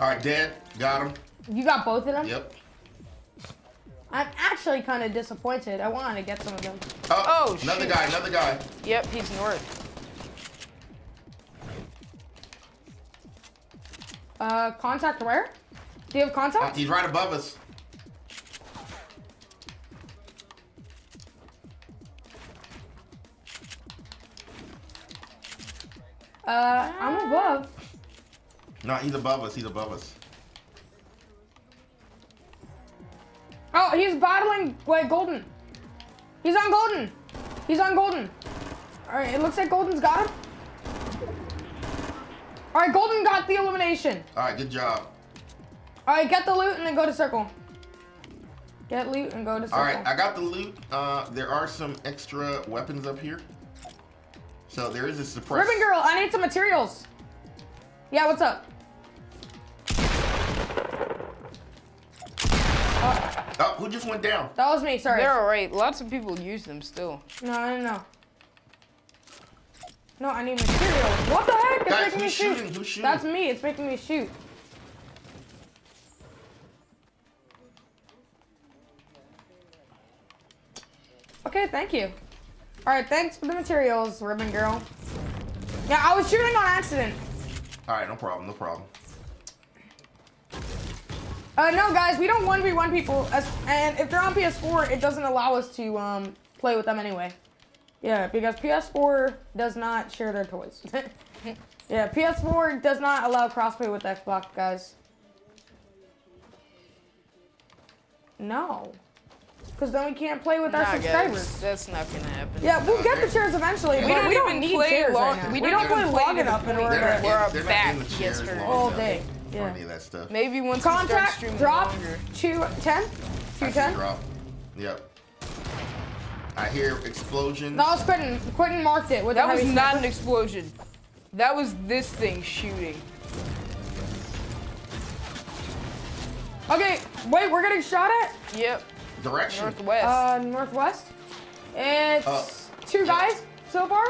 All right, Dan, got him. You got both of them? Yep. I'm actually kind of disappointed. I wanted to get some of them. Oh, shoot. Another guy, another guy. Yep, he's north. Contact where? Do you have contact? He's right above us. I'm above. No, he's above us. He's above us. Oh, he's battling Golden. He's on Golden. He's on Golden. All right, it looks like Golden's got him. All right, Golden got the elimination. All right, good job. All right, get the loot and then go to circle. Get loot and go to circle. All right, I got the loot. There are some extra weapons up here. So there is a suppressed. Ribbon Girl, I need some materials. Yeah, what's up? Oh, who just went down? That was me, sorry. They're all right. Lots of people use them still. No. No, I need materials. What the heck? It's making me shoot. Who's shooting? That's me. It's making me shoot. Okay, thank you. All right, thanks for the materials, Ribbon Girl. Yeah, I was shooting on accident. All right, no problem, no problem. No, guys, we don't 1v1 people, and if they're on PS4, it doesn't allow us to play with them anyway. Yeah, because PS4 does not share their toys. Yeah, PS4 does not allow crossplay with Xbox, guys. No. Because then we can't play with our subscribers. That's not going to happen. Yeah, we'll get the chairs eventually. Yeah. But we don't even need chairs right now. We don't play long enough in order to... We're back yesterday. All day. Yeah. Any of that stuff. Maybe once Contact, we start drop, longer. 210. 210. Drop. Yep. I hear explosions. No, it's Quentin. Quentin marked it. That was not an explosion. That was this thing shooting. Okay, wait, we're getting shot at? Yep. Direction? Northwest. Northwest. It's two guys so far.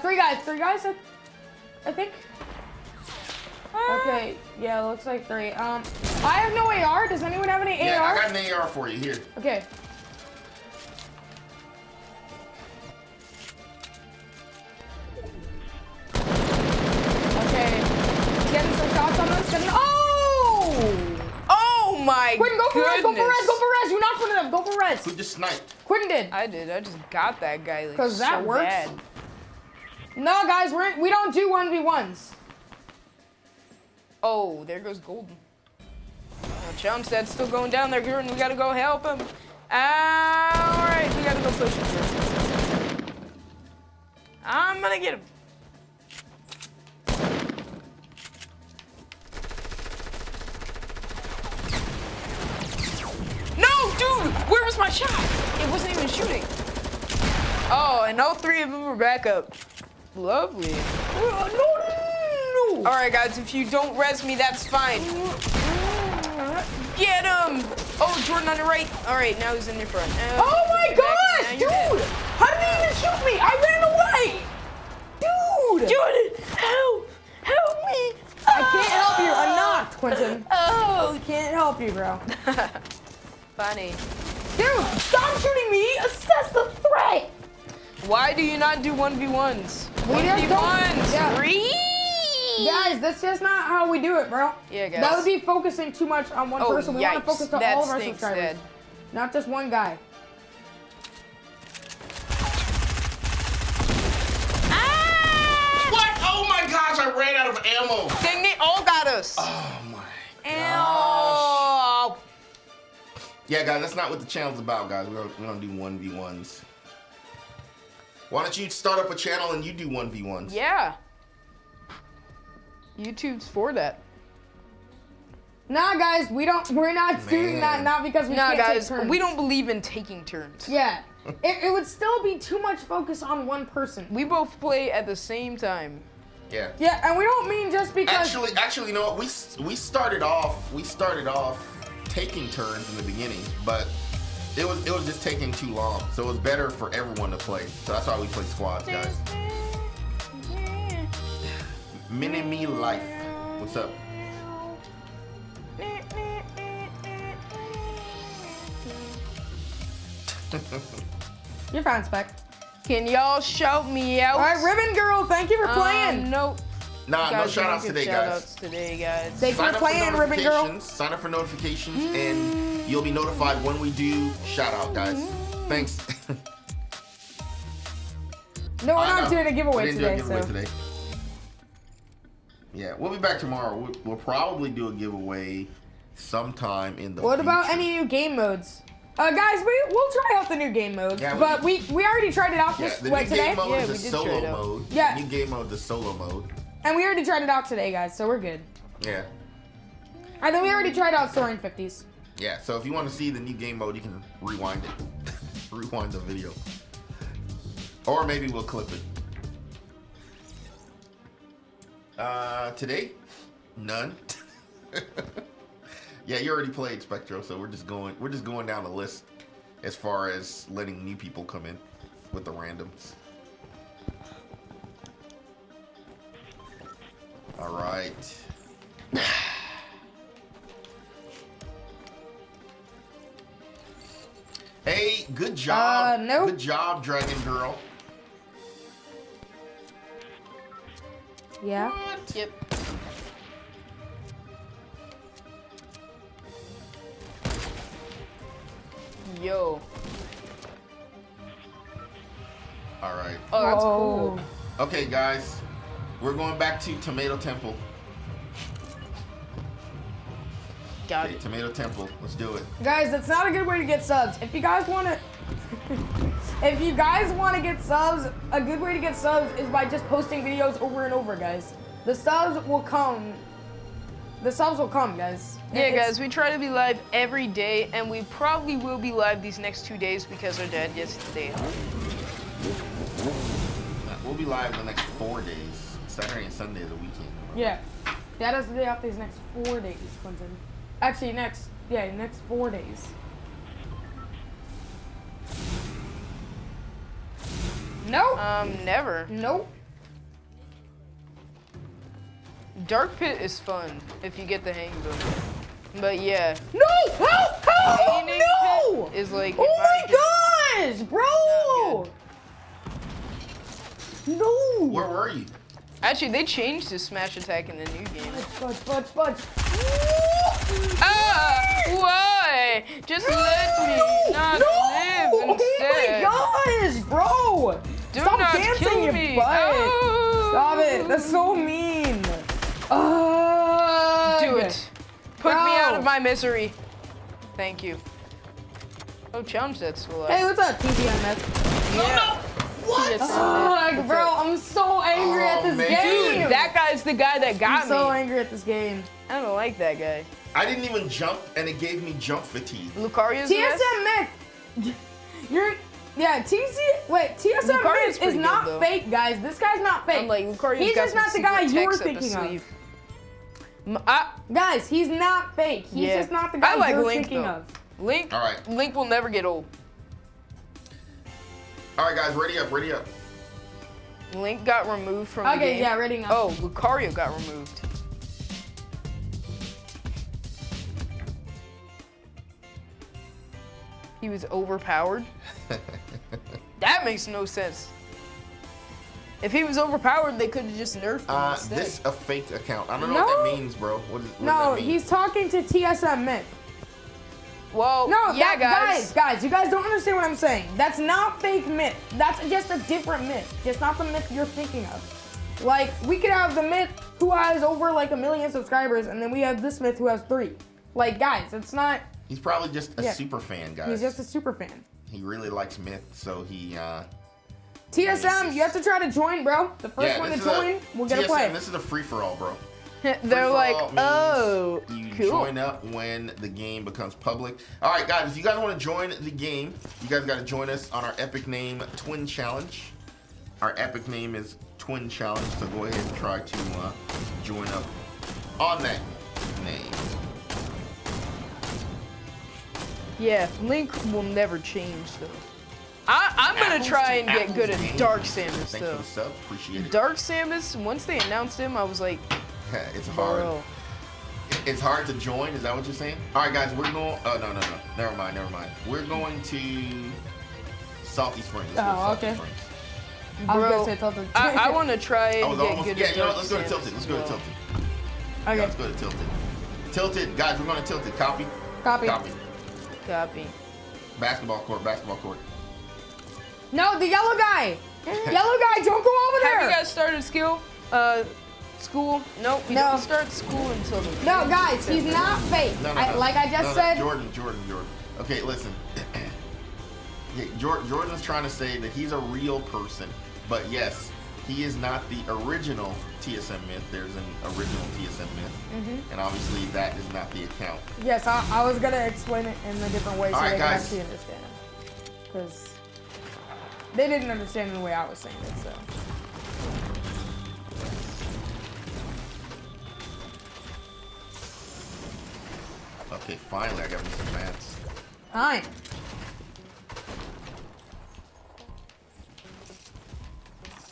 Three guys, I think. Okay, yeah, looks like three. I have no AR. Does anyone have any AR? Yeah, I got an AR for you, here. Okay. Okay, getting some shots on us. Oh! My Quentin, go for res. You're not in front of them. Go for res. Who just sniped? Quentin did. I did. I just got that guy. Like, cause that so works. Bad. No, guys, we don't do 1v1s. Oh, there goes Golden. Chumstead's still going down there, Gordon. We gotta go help him. All right, we gotta go push him. I'm gonna get him. Dude, where was my shot? It wasn't even shooting. Oh, and all three of them were back up. Lovely. No. All right, guys, if you don't res me, that's fine. Get him. Oh, Jordan on the right. All right, now he's in your front. Oh my gosh, dude. How did he even shoot me? I ran away. Dude. Jordan, help me. I can't help you. I'm knocked, Quentin. Oh, can't help you, bro. Funny. Dude, stop shooting me! Assess the threat! Why do you not do 1v1s? 1v1s! Yeah. Three! Guys, that's just not how we do it, bro. Yeah, guys. That would be focusing too much on one person. We want to focus on all of our subscribers. Dead. Not just one guy. Ah! What? Oh my gosh, I ran out of ammo. Dang, they all got us. Oh my gosh. Ow. Yeah, guys, that's not what the channel's about, guys. We don't do 1v1s. Why don't you start up a channel and you do 1v1s? Yeah. YouTube's for that. Nah, guys, we're not doing that, not because we can't take turns. We don't believe in taking turns. Yeah. it would still be too much focus on one person. We both play at the same time. Yeah. Yeah, and we don't mean just because... Actually, you know what? We started off taking turns in the beginning, but it was just taking too long, so it was better for everyone to play. So that's why we play squads, guys. Mini me life. What's up? You're fine, Spec. Can y'all shout me out? All right, Ribbon Girl, thank you for playing. Nope. Nah, no shout outs today, guys. Thank you for playing, Ribbon Girl. Sign up for notifications and you'll be notified when we do shout out, guys. Thanks. No, we're not doing a giveaway today. Yeah, we'll be back tomorrow. We'll probably do a giveaway sometime in the future. What about any new game modes? Guys, we'll try out the new game modes, yeah, but we already tried it out today. The new game mode is the solo mode. Yeah. The new game mode is the solo mode. And we already tried it out today, guys, so we're good. Yeah. And then we already tried out Soaring 50s. Yeah, so if you want to see the new game mode, you can rewind it. Rewind the video. Or maybe we'll clip it. Today? None. Yeah, you already played Spectro, so we're just going down the list as far as letting new people come in with the randoms. All right. Hey, good job. Nope. Good job, Dragon Girl. Yeah. What? Yep. Yo. All right. Oh, that's cool. Okay, guys, we're going back to Tomato Temple. Got it. Tomato Temple. Let's do it, guys. That's not a good way to get subs. If you guys want to, if you guys want to get subs, a good way to get subs is by just posting videos over and over, guys. The subs will come. The subs will come, guys. Yeah, guys, we try to be live every day, and we probably will be live these next 2 days because our dad yesterday. We'll be live the next 4 days. Saturday and Sunday is the weekend. Yeah. Dad has the day off these next 4 days, Clinton. Actually, next 4 days. Nope. Never. Nope. Dark Pit is fun if you get the hang of it. But yeah. No! Help! Help! No! Is like, oh my gosh, bro! No! Where were you? Actually, they changed his smash attack in the new game. Fudge, fudge, fudge, fudge. Why? Just let me not live instead. Oh my gosh, bro! Stop dancing, you butt! Stop it, that's so mean. Do it. Put me out of my misery. Thank you. Oh, Challenge that's still alive. Hey, what's up, TGMS? Yeah. No, no. What? Like, bro, I'm so angry at this game. Dude, that guy's the guy that got me. I'm so angry at this game. I don't like that guy. I didn't even jump, and it gave me jump fatigue. Lucario's TSM myth. You're... Yeah, TSM myth is not fake, guys. This guy's not fake. I'm like, Lucario's he's just not the guy you're thinking of. Guys, he's not fake. He's just not the guy you're thinking of. Link, all right. Link will never get old. All right, guys, ready up, ready up. Link got removed from the game. Okay, yeah, ready now. Oh, Lucario got removed. He was overpowered? That makes no sense. If he was overpowered, they could have just nerfed him. This a fake account. I don't know what that means, bro. What does that mean? He's talking to TSM Mint. Well, no, guys, you guys don't understand what I'm saying. That's not fake myth. That's just a different myth. Just not the myth you're thinking of. Like, we could have the myth who has over like 1 million subscribers, and then we have this myth who has 3. Like, guys, it's not. He's probably just a super fan, guys. He's just a super fan. He really likes myth, so he. TSM, you have to try to join, bro. The first one to join will get a play. This is a free for all, bro. They're like, oh, you join up when the game becomes public. All right, guys, if you guys want to join the game, you guys got to join us on our epic name, Twin Challenge. Our epic name is Twin Challenge, so go ahead and try to join up on that name. Yeah, Link will never change, though. I'm going to try and get good at Dark Samus, though. Appreciate it. Dark Samus, once they announced him, I was like, It's hard. It's hard to join. Is that what you're saying? All right, guys, we're going. Oh no, no, no. Never mind. Never mind. We're going to Salty Springs. Oh, okay. Bro, I want to try and get good. Yeah, you know what? Let's go to Tilted. Let's go to Tilted. Okay. Yeah, let's go to Tilted. Tilted, guys. We're going to Tilted. Copy. Copy. Copy. Copy. Basketball court. Basketball court. No, the yellow guy. Yellow guy, don't go over there. Have you guys started skill? School? Nope, we don't start school until the... No, guys, he's not fake. No, no, no. Like I just said... Jordan. Okay, listen. Jordan's trying to say that he's a real person, but yes, he is not the original TSM myth. There's an original TSM myth, and obviously that is not the account. Yes, I was going to explain it in a different way so they can actually understand it. Because they didn't understand the way I was saying it, so... Okay, finally I got me some mats. Fine.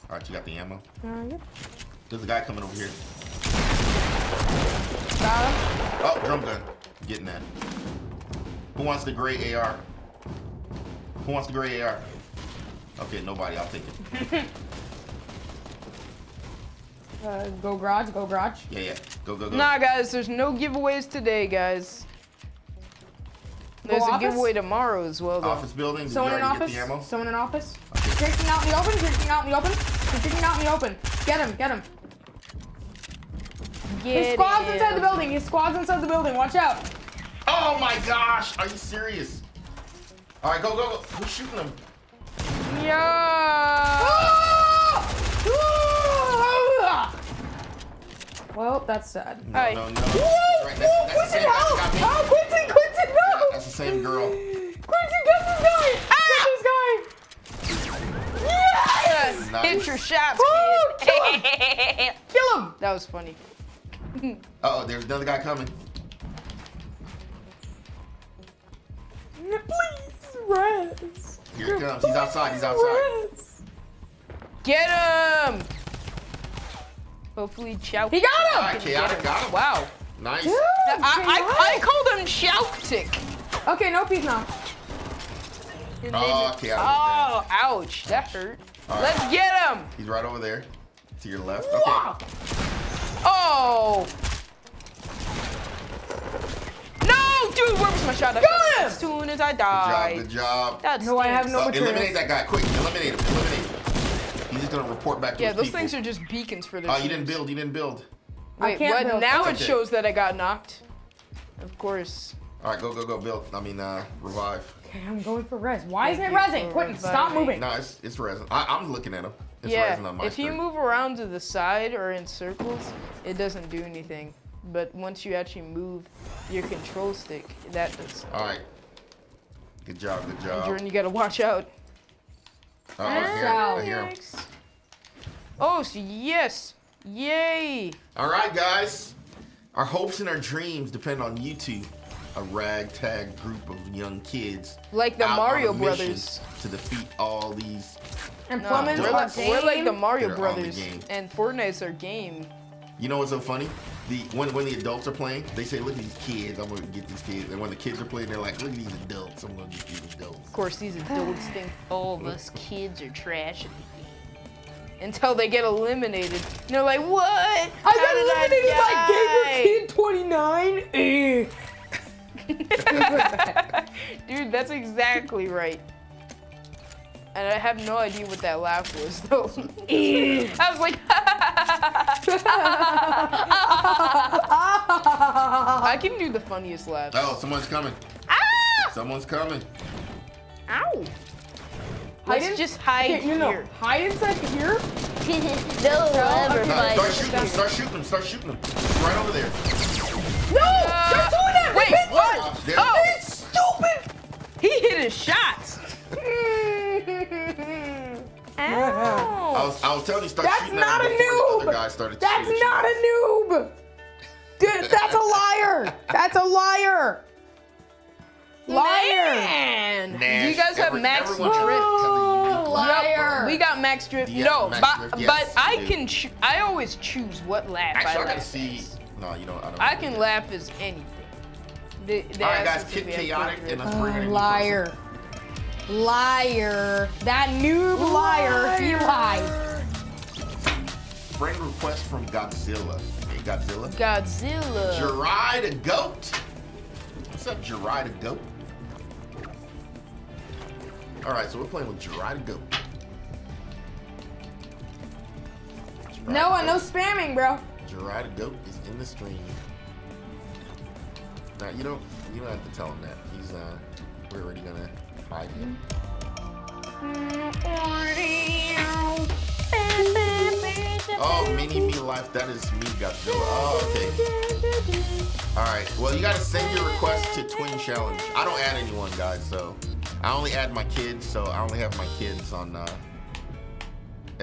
Alright, you got the ammo? Yep. There's a guy coming over here. Stop. Oh, drum gun. I'm getting that. Who wants the gray AR? Who wants the gray AR? Okay, nobody. I'll take it. Go garage, go garage. Yeah, yeah. Go, go, go. Nah, guys, there's no giveaways today, guys. There's a giveaway tomorrow as well, though. Office building. Someone in office. Someone in office. Okay. Drinking out in the open. Drinking out in the open. Drinking out in the open. Get him. Get him. His squad's inside the building. His squad's inside the building. Watch out. Oh my gosh. Are you serious? All right, go, go, go. Who's shooting him? Yeah. Well, that's sad. No, right. No, no. Yes, right, no, Quentin, help! Oh, Quentin, Quentin, no! Yeah, that's the same girl. Quentin, get this guy! Get this guy! Yes! Nice. Hit your shots, kid. Kill him! Kill him! That was funny. Uh-oh, there's another guy coming. Please, rest. Here he comes. Please, he's outside, he's outside. Rest. Get him! Hopefully, Shout. He got him! All right, Chaotic got him. Wow. Nice. Dude, I called him Shoutic. Okay, nope, he's not. Oh, Chaotic. Oh, ouch. That hurt. Right. Let's get him. He's right over there. To your left. Okay. Wow. Oh. No, dude, where was my shot? Got him! As soon as I die. Good job, good job. That no, I have no materials. Eliminate that guy quick. Eliminate him. Eliminate him. He's just gonna report back to his people. Yeah, those things are just beacons for this. Oh, you didn't build. You didn't build. Wait, I can't build. Now it shows that I got knocked. Of course. All right, go, go, go. Build. I mean, revive. Okay, I'm going for res. Why isn't it resing? Quentin, stop moving. No, it's resin. I'm looking at him. It's resin on my screen. If you move around to the side or in circles, it doesn't do anything. But once you actually move your control stick, that does. All right. Good job. Good job. Jordan, you gotta watch out. Oh, I hear him. Oh, yes. Yay. All right, guys. Our hopes and our dreams depend on you two, a ragtag group of young kids. Like the Mario Brothers. To defeat all these. And we're like the Mario Brothers. And Fortnite's our game. You know what's so funny? When the adults are playing, they say, look at these kids, I'm gonna get these kids. And when the kids are playing, they're like, look at these adults, I'm gonna get these adults. Of course, these adults think all of us kids are trash until they get eliminated. And they're like, what? I got eliminated by Gamer Kid 29. Dude, that's exactly right. And I have no idea what that laugh was, though. I was like, I can do the funniest laugh. Oh, someone's coming. Ah! Someone's coming. Ow. Let's just hide here. Hide inside here? They'll never fight. Start shooting him, start shooting him, start shooting him. Right over there. No! Stop doing that! Wait, what? Oh, he's stupid! He hit his shots. I was telling you, start shooting at him before the other guy started shooting. That's not a noob! Dude, that's a liar! That's a liar! Liar! Man. Do you guys have max drift? Liar! We got max drift. Yeah, no, max drift. Yes, but I can. I always choose what laugh. Actually, I can see. No, you don't. I can laugh as anything. All right, guys. Kid Chaotic and a 300. Liar. Liar. That noob liar. He lied. Friend request from Godzilla. Hey, Godzilla. Godzilla. Jirai the goat. What's up, Jirai the goat? All right, so we're playing with Jirai the goat. Noah, no spamming, bro. Jirai the goat is in the stream. Now you don't have to tell him that. He's we're already gonna hide him. Oh, mini me life. That is me, Godzilla. Oh, okay. All right. Well, you gotta send your request to Twin Challenge. I don't add anyone, guys. So I only add my kids. So I only have my kids on.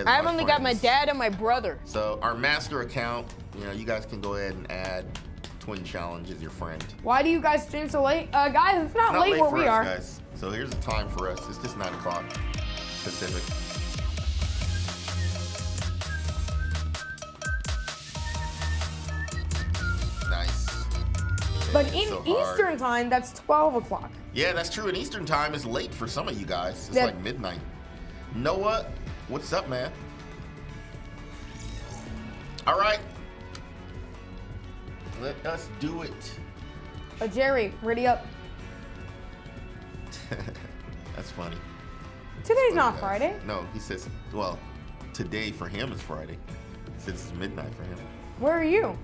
I've only got my dad and my brother. So our master account. You know, you guys can go ahead and add. Twin Challenge is your friend. Why do you guys stream so late? Guys, it's not late where we are. Guys. So here's the time for us. It's just 9 o'clock Pacific. Nice. But in Eastern time, that's 12 o'clock. Yeah, that's true. In Eastern time, it's late for some of you guys. It's like midnight. Noah, what's up, man? All right. Let us do it. Oh, Jerry, ready up. That's funny. Today's not Friday. No, he says, well, today for him is Friday. Since it's midnight for him. Where are you?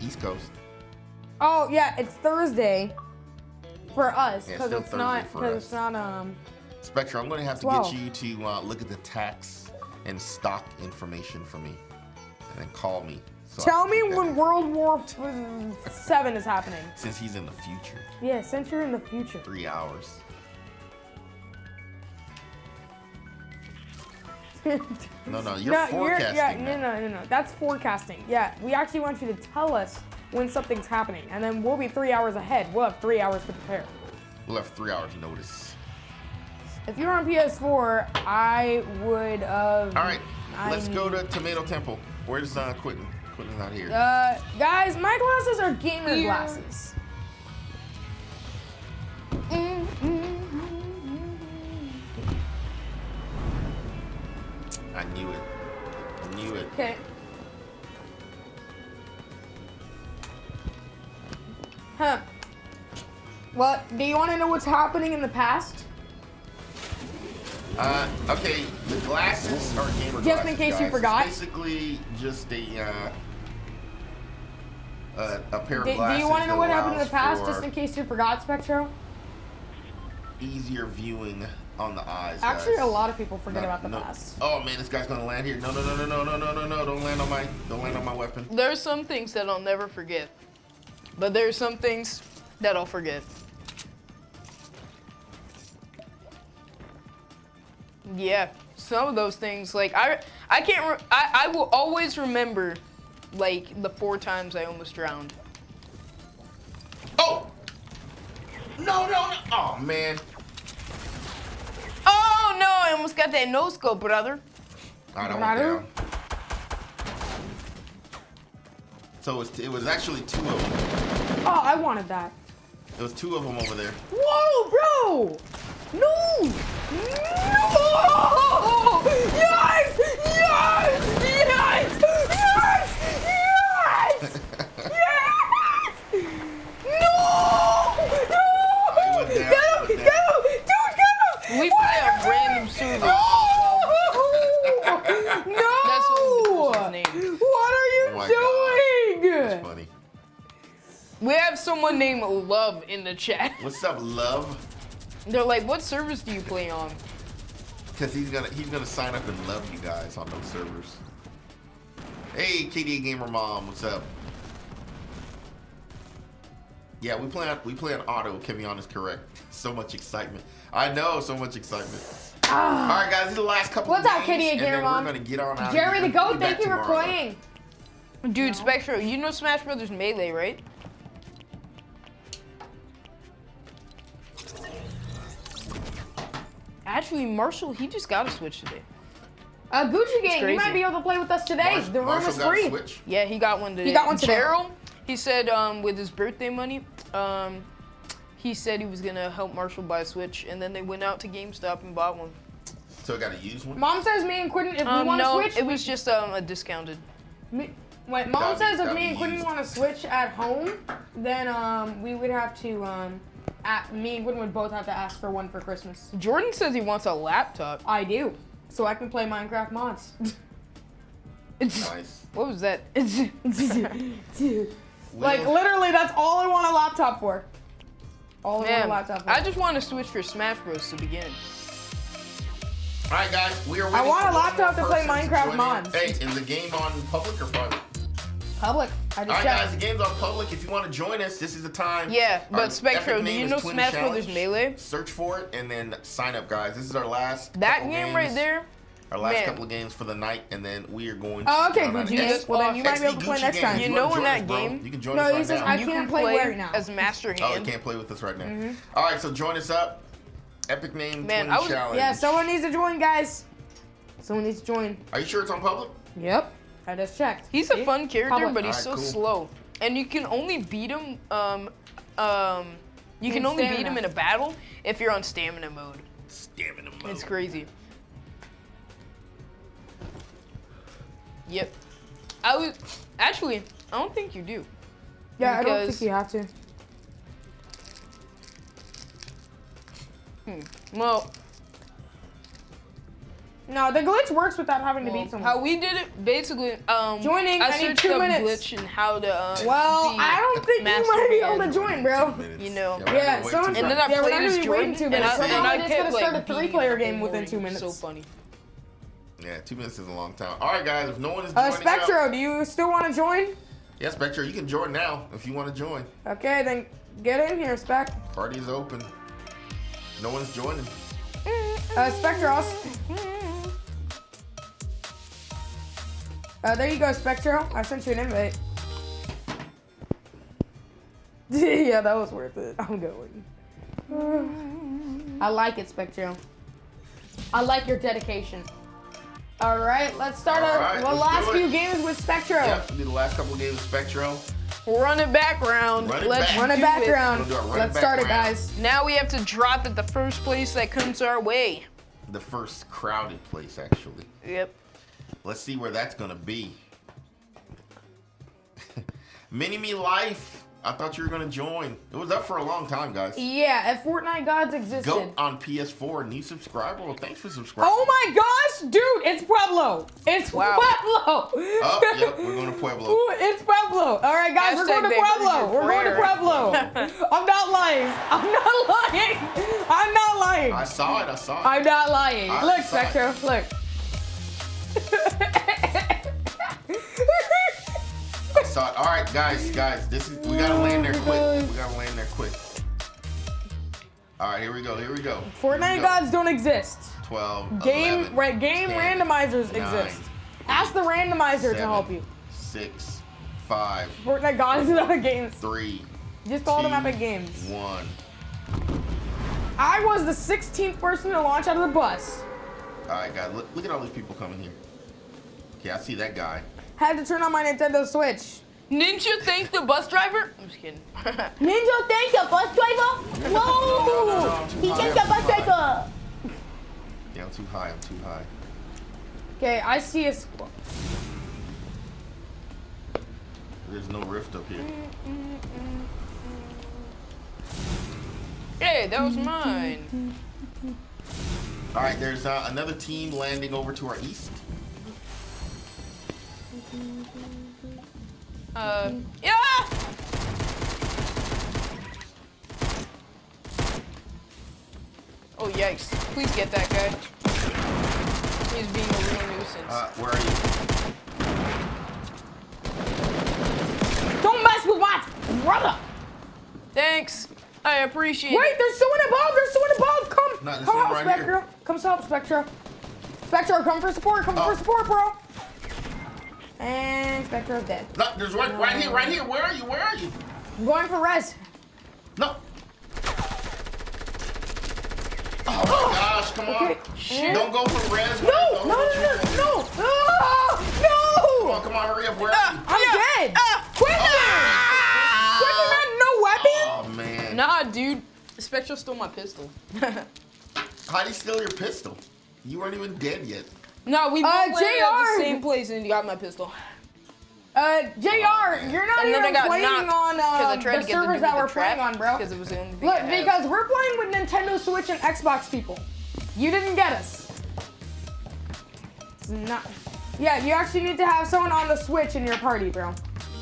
East Coast. Oh, yeah, it's Thursday for us. Because yeah, it's not, Spectre, I'm going to have to get you to look at the tax and stock information for me. And then call me. So tell me when World War VII is happening. Since he's in the future. Yeah, since you're in the future. 3 hours. no, you're forecasting. No, that's forecasting. Yeah, we actually want you to tell us when something's happening, and then we'll be 3 hours ahead. We'll have 3 hours to prepare. We'll have 3 hours notice. If you're on PS4, I would. All right, let's go to Tomato Temple. Where's Quentin? Quentin's not here. Guys, my glasses are gamer glasses. I knew it. I knew it. Okay. Huh. Well, do you want to know what's happening in the past? Okay, the glasses are gamer glasses. Just in case you forgot. It's basically just a pair of glasses. Do you want to know what happened in the past, just in case you forgot, Spectro? Easier viewing on the eyes. Actually, guys. A lot of people forget about the past. Oh man, this guy's gonna land here. No, don't land on my weapon. There's some things that I'll never forget, but there's some things that I'll forget. Yeah, some of those things, like I can't. I will always remember, like the 4 times I almost drowned. Oh! No! Oh man! Oh no! I almost got that no scope, brother. I don't know. So it was actually 2 of them. Oh, I wanted that. It was 2 of them over there. Whoa, bro! No! No! Yes! Yes! Yes! Yes! Yes! Yes! No! No! Get him! Get him! Dude, get him! We play a random server. No! That's his name. What are you doing? God. That's funny. We have someone named Love in the chat. What's up, Love? They're like, what servers do you play on? Because he's gonna sign up and love you guys on those servers. Hey, KD Gamer Mom, what's up? Yeah, we play on auto. Kevion is correct. So much excitement. I know, so much excitement. All right, guys, these are the last couple. What's up, KD Gamer Mom? We're gonna get on out Jerry the Goat, thank you for playing. Dude, Spectro, you know Smash Brothers Melee, right? Actually, Marshall, he just got a Switch today. Gucci Gang, you might be able to play with us today. The room is free. Yeah, he got one today. He got one today. Gerald, he said with his birthday money, he said he was going to help Marshall buy a Switch, and then they went out to GameStop and bought one. So I got to use one? Mom says me and Quentin, if we want a Switch... it was just a discounted. Wait, Mom says if me and Quentin want a Switch at home, then we would have to... me and Quentin would both have to ask for one for Christmas. Jordan says he wants a laptop. I do. So I can play Minecraft mods. Nice. What was that? Like, literally, that's all I want a laptop for. All I want a laptop for. I just want to switch for Smash Bros to begin. All right, guys, we are waiting. I want a laptop to play Minecraft mods. Hey, is the game on public or private? Public. All right, guys, the game's on public. If you want to join us, this is the time. Yeah, but Spectro, do you know Smash Brothers Melee? Search for it and then sign up, guys. This is our last game right there. Our last couple of games for the night, and then we are going to... Oh, okay, Gucci. Well, then you might be able to play next time. You know in that game... You can join us right now. No, he says I can't play right now. As Master Hand. Oh, I can't play with us right now. All right, so join us up. Epic name Twin Challenge. Yeah, someone needs to join, guys. Someone needs to join. Are you sure it's on public? Yep. I just checked. He's a fun character, but he's so slow. And you can only beat him you can only beat him in a battle if you're on stamina mode. Stamina mode. It's crazy. Yep. I was actually I don't think you do. Yeah, I don't think you have to. Well, no, the glitch works without having to beat someone. How we did it, basically, joining. I need 2 minutes. Glitch and how to. Well, I don't think you might be able to join, bro. You know. Yeah. Someone. And then I played as Jordan. And I just gonna start a three-player game within 2 minutes. So funny. Yeah, 2 minutes is a long time. All right, guys, if no one is joining. Spectro, do you still want to join? Yeah, Spectro, you can join now if you want to join. Okay, then get in here, Spec. Party's open. No one's joining. Spectro. There you go, Spectro. I sent you an invite. Yeah, that was worth it. I'm going. I like it, Spectro. I like your dedication. All right, let's start our last few games with Spectro. Yeah, we'll do the last couple games with Spectro. Run it back round. Let's start it, guys. Now we have to drop at the first place that comes our way. The first crowded place, actually. Yep. Let's see where that's gonna be. Mini-Me Life. I thought you were gonna join. It was up for a long time, guys. Yeah, if Fortnite Gods existed. Go on PS4, new subscriber. Well, thanks for subscribing. Oh my gosh, dude, it's Pueblo. It's Pueblo. Oh, yep, we're going to Pueblo. Ooh, it's Pueblo. All right, guys, we're going to Pueblo. We're going to Pueblo. I'm not lying. I'm not lying. I'm not lying. I saw it, I saw it. I'm not lying. Look, Spectre, look. All right, guys, this is we gotta land there quick. We gotta land there quick. All right, here we go. Here we go. Fortnite gods don't exist. 12. Game 10, randomizers 9, exist. 8, ask the randomizer 7, to help you. 6, 5. Fortnite gods is other games. 3. Just call them Epic Games. 1. I was the 16th person to launch out of the bus. All right, guys, look at all these people coming here. Okay, I see that guy. Had to turn on my Nintendo Switch. Ninja thank the bus driver? I'm just kidding. Ninja thank the bus driver? No! No. He thanked the bus driver! Yeah, I'm too high, I'm too high. Okay, I see a squad. There's no rift up here. Hey, that was mine. All right, there's another team landing over to our east. Yeah! Oh, yikes. Please get that guy. He's being a real nuisance. Where are you? Don't mess with my brother! Thanks. I appreciate it. Wait, there's someone above! There's someone above! Come! No, come help, Spectra! Come help, Spectra! Spectra, come for support! Come for support, bro! And Spectre is dead. No, there's one right here, right here. Where are you? Where are you? I'm going for res. No. Oh my gosh. Come on. Shit. Don't go for res. No, no, no, no, no. No. Come on, come on, hurry up. Where are you? I'm dead. Quicker. Quicker, not no weapon. Oh, man. Nah, dude. Spectre stole my pistol. How'd he steal your pistol? You weren't even dead yet. No, we both went at the same place and you got my pistol. JR, you're not even playing on the servers that we're playing on, bro. Because it was in the Look, because we're playing with Nintendo Switch and Xbox people. You didn't get us. It's not. Yeah, you actually need to have someone on the Switch in your party, bro.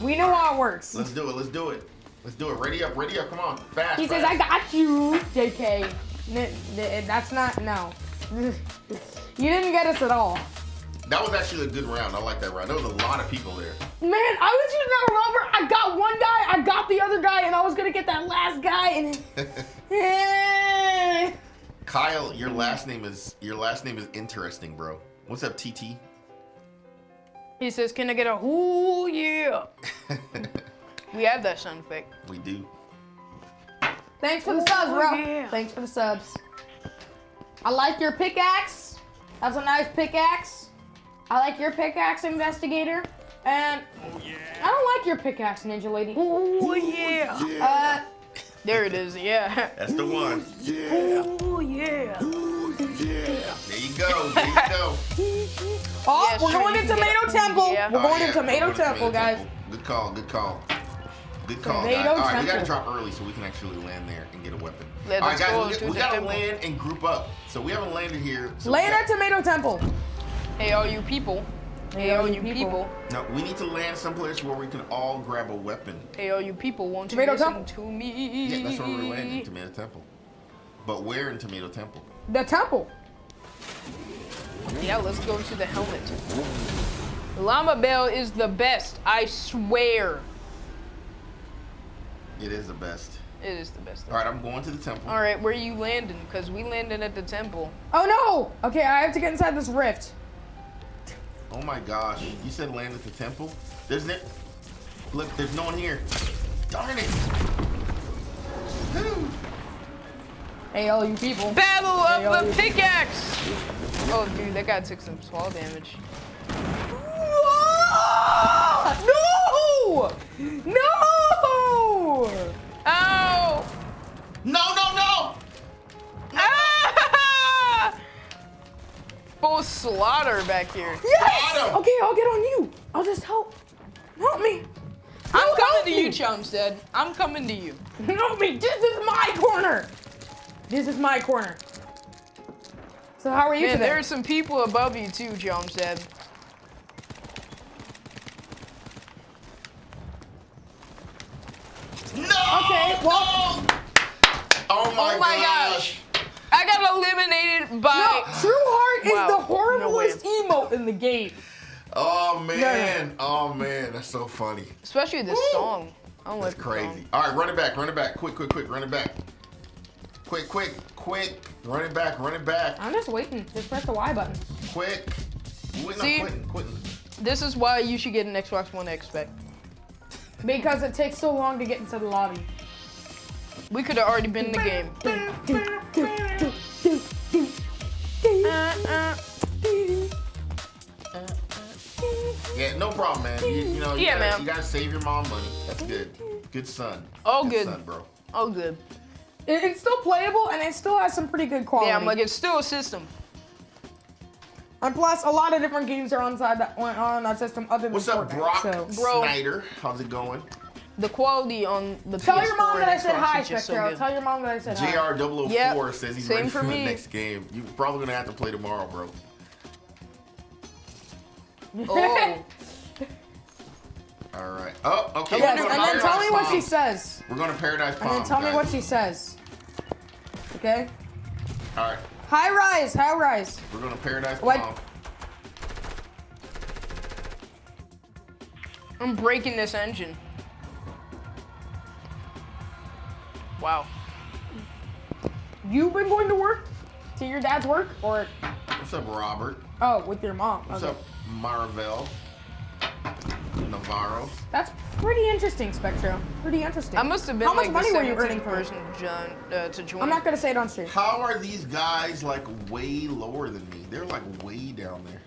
We know how it works. Let's do it. Let's do it. Let's do it. Ready up, come on. Fast. He says, I got you, JK. That's not, no. You didn't get us at all. That was actually a good round. I like that round. There was a lot of people there. Man, I was just not Robert. I got one guy, I got the other guy, and I was gonna get that last guy. And Kyle, your last name is interesting, bro. What's up, TT? He says, "Can I get a ooh yeah?" We have that sound effect. We do. Thanks for the subs, bro. Yeah. Thanks for the subs. I like your pickaxe. That's a nice pickaxe. I like your pickaxe, Investigator. And I don't like your pickaxe, Ninja Lady. Ooh, yeah. There it is, yeah. That's the one. Yeah. Ooh, yeah. Ooh, yeah. There you go, there you go. Oh, yeah, we're going to Tomato Temple. Yeah. We're going to Tomato Temple, guys. Good call, good call. Good call, guys. All right, we got to drop early so we can actually land there and get a weapon. All right, guys, we got to land and group up. So we haven't landed here. Land at Tomato Temple. Hey, all you people. Hey, all you people. No, we need to land someplace where we can all grab a weapon. Hey, all you people, won't you listen to me? Yeah, that's where we're landing, Tomato Temple. But where in Tomato Temple? The temple. Yeah, let's go to the helmet. Llama Bell is the best, I swear. It is the best. It is the best. All right, I'm going to the temple. All right, where are you landing? Because we landed at the temple. Oh, no. Okay, I have to get inside this rift. Oh, my gosh. You said land at the temple? There's no... Look, there's no one here. Darn it. Woo. Hey, all you people. Battle of the pickaxe. Oh, dude, that guy took some small damage. Whoa! No! No! Ow! No, no, no! No. Ah! Full slaughter back here. Yes! Slaughter. Okay, I'll get on you. I'll just help. Help me. I'm coming to you, Chumstead. I'm coming to you. Help me. This is my corner. This is my corner. So how are you today? There are some people above you too, Chumstead. No! Okay, well. No! Oh my gosh. I got eliminated by. No, True Heart is the horriblest emote in the game. Oh, man. No. Oh, man. That's so funny. Especially this song. That's crazy. All right, run it back. Run it back. Quick, quick, quick. Run it back. Quick, quick, quick. Run it back. Run it back. I'm just waiting. Just press the Y button. Quick. See, quitting. This is why you should get an Xbox One X back. Because it takes so long to get into the lobby. We could have already been in the game. Yeah, no problem, man. You know, you gotta save your mom money. That's good. Good son. Oh, good. Good son, bro. Oh, good. It's still playable and it still has some pretty good quality. Yeah, I'm like, it's still a system. And plus, a lot of different games are on that system other than Fortnite. What's up, Brock Snyder? How's it going? The quality on the PS4 Tell your mom that I said hi, Spectre. Tell your mom that I said hi. JR004 says he's ready for the next game. You're probably going to have to play tomorrow, bro. Oh. All right. Oh, okay. Yes, and then tell me what she says. We're going to Paradise Palm. And then tell me what she says. Okay? All right. High rise, high rise. We're going to Paradise Palm. I'm breaking this engine. Wow. You've been going to work? To your dad's work? Or? What's up, Robert? Oh, with your mom. What's up, Marvel? Navarro. That's pretty interesting, Spectro. Pretty interesting. I must have been. How much money were you earning for to join? I'm not gonna say it on stream. How are these guys like way lower than me? They're like way down there.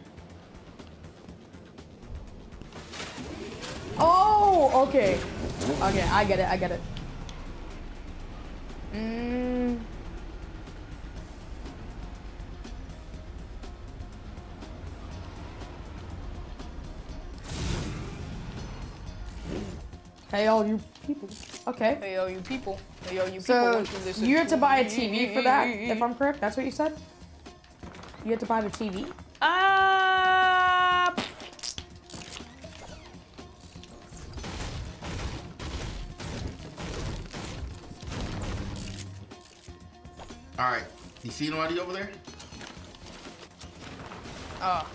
Oh, okay. Okay, I get it. I get it. Mm. Hey, all you people. Okay. Hey, all you people. Hey, all you people. So you had to buy a TV for that, if I'm correct. That's what you said. You had to buy the TV. All right. You see anybody over there? Oh.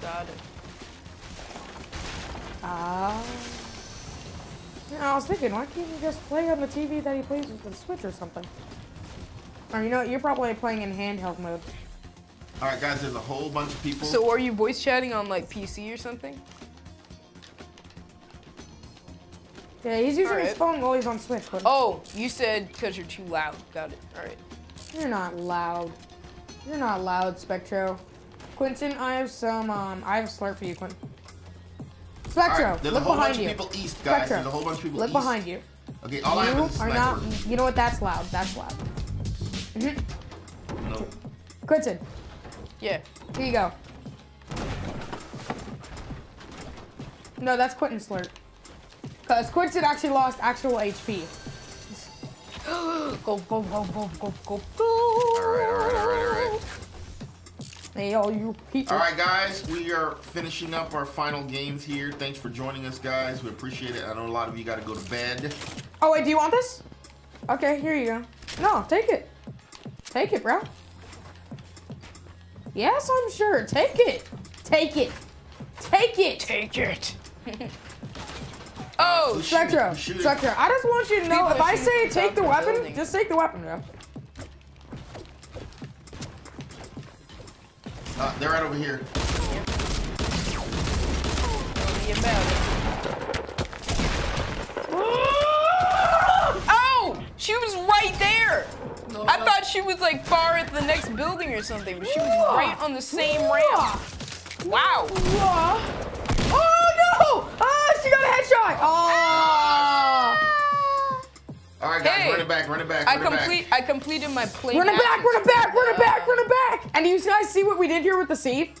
Got it. You know, I was thinking, why can't you just play on the TV that he plays with the Switch or something? Or you know, you're probably playing in handheld mode. All right, guys, there's a whole bunch of people. So are you voice chatting on like PC or something? Yeah, he's using his phone while he's on Switch. Oh, you said because you're too loud. Got it. All right. You're not loud. You're not loud, Spectro. Quentin, I have some. I have a slurp for you, Quentin. Spectro, right, look behind you. East, guys. Spectro, there's a whole bunch of people east. Look behind you. Okay, all I have is sniper. You know what? That's loud. That's loud. Mm-hmm. No. Quentin. Yeah. Here you go. No, that's Quentin's slurp. Because Quentin actually lost actual HP. Go, go, go, go, go, go, go. All right. Hey, all you people. All right, guys, we are finishing up our final games here. Thanks for joining us, guys. We appreciate it. I know a lot of you got to go to bed. Oh, wait, do you want this? Okay, here you go. No, take it. Take it, bro. Yes, I'm sure. Take it. Take it. Take it. Take it. Oh, Spectro. Spectro, I just want you to know, if I say take the weapon, just take the weapon, bro. They're right over here. Oh! She was right there! I thought she was like far at the next building or something, but she was right on the same ramp. Wow. Oh no! Oh, she got a headshot! Oh! Alright guys, hey, run it back. I completed my play. Run it back! And do you guys see what we did here with the C?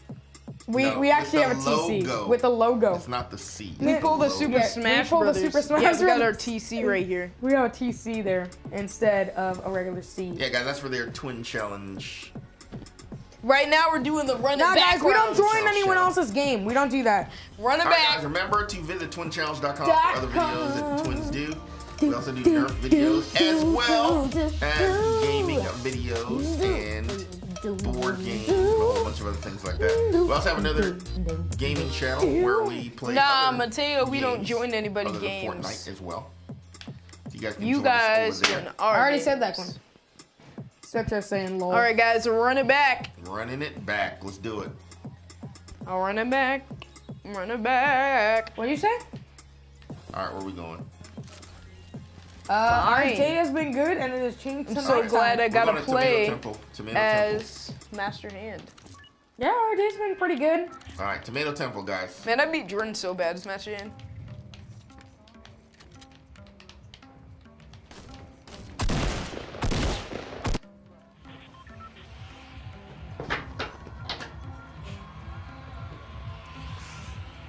We actually have a TC logo. With a logo. It's not the C. We pulled the Super Smash Brothers. Yeah, we got our TC right here. We got a TC there instead of a regular C. Yeah, guys, that's for their Twin Challenge. Right now, we're doing the run it back. Guys, we don't join anyone else's game. We don't do that. Run it back. Right, guys, remember to visit TwinChallenge.com for other videos that the twins do. We also do Nerf videos as well as gaming videos and board games, and a whole bunch of other things like that. We also have another gaming channel where we play. Nah, Mateo, we don't join anybody's games. Fortnite as well. So you guys can join us over there. I already said that one. Spectre saying lol. All right, guys, run it back. Running it back. Let's do it. I'll run it back. Run it back. What do you say? All right, where are we going? Our day has been good, and it has changed. I'm so glad I got to play as Master Hand. Yeah, our day's been pretty good. All right, Tomato Temple, guys. Man, I beat Jordan so bad as Master Hand.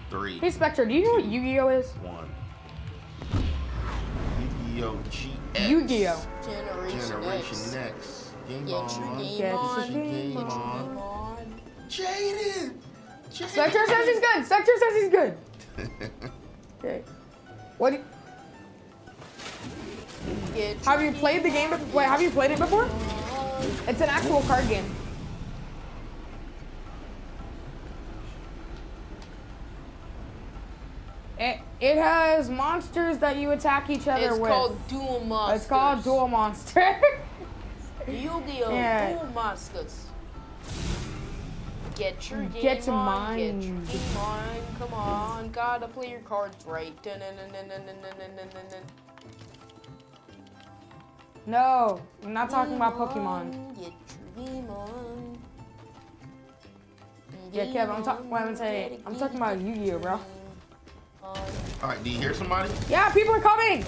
Three. Hey, Spectre, do you know what Yu-Gi-Oh is? One. Yu-Gi-Oh! Generation X. Game on. Jaden! Spectre says he's good! Spectre says he's good! Okay. What? Have you played the game before? Have you played it before? It's an actual card game. It has monsters that you attack each other with. It's called Duel Monsters. It's called Duel Monsters. Yu-Gi-Oh! Duel Monsters. Get your game on, come on, gotta play your cards right. No, I'm not talking about Pokemon. Get your game on. Yeah, Kev, I'm talking about Yu-Gi-Oh, bro. Alright, do you hear somebody? Yeah, people are coming!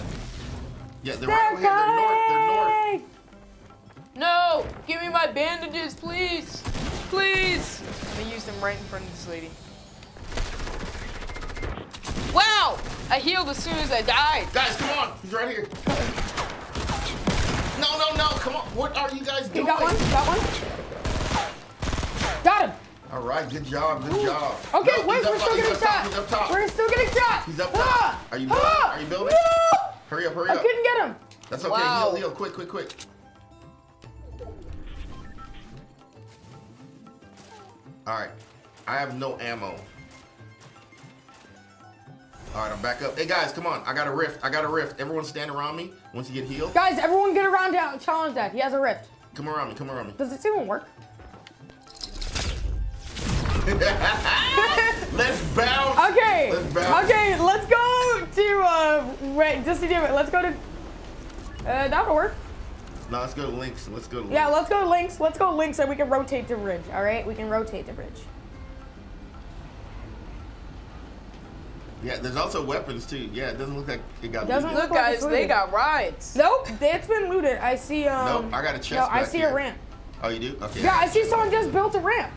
Yeah, they're right over here. They're north. No! Give me my bandages, please! Please! I'm gonna use them right in front of this lady. Wow! I healed as soon as I died. Guys, come on! He's right here. No, no, no! Come on! What are you guys doing? You got one? Got him! All right, good job, good job. Okay, no, wait, we're still getting shot. We're still getting shot. He's up top. Are you building? No! Hurry up, hurry up. I couldn't get him. That's okay, wow. Heal, quick, quick, quick. All right, I have no ammo. All right, I'm back up. Hey guys, come on, I got a rift, Everyone stand around me once you get healed. Guys, everyone get around Challenge Dad, he has a rift. Come around me, Does this even work? Let's bounce. Okay. Let's bounce. Okay. Let's go to wait. Just to do it. Let's go to. That'll work. No, let's go to Lynx. Yeah, let's go to Lynx. So we can rotate the bridge. All right, we can rotate the bridge. Yeah, there's also weapons too. Yeah, it doesn't look like it got. Doesn't look, guys. They got rides. Nope, it's been looted. I see. Nope, I got a chest. No, I see a ramp. Oh, you do? Okay. Yeah, I see someone just built a ramp.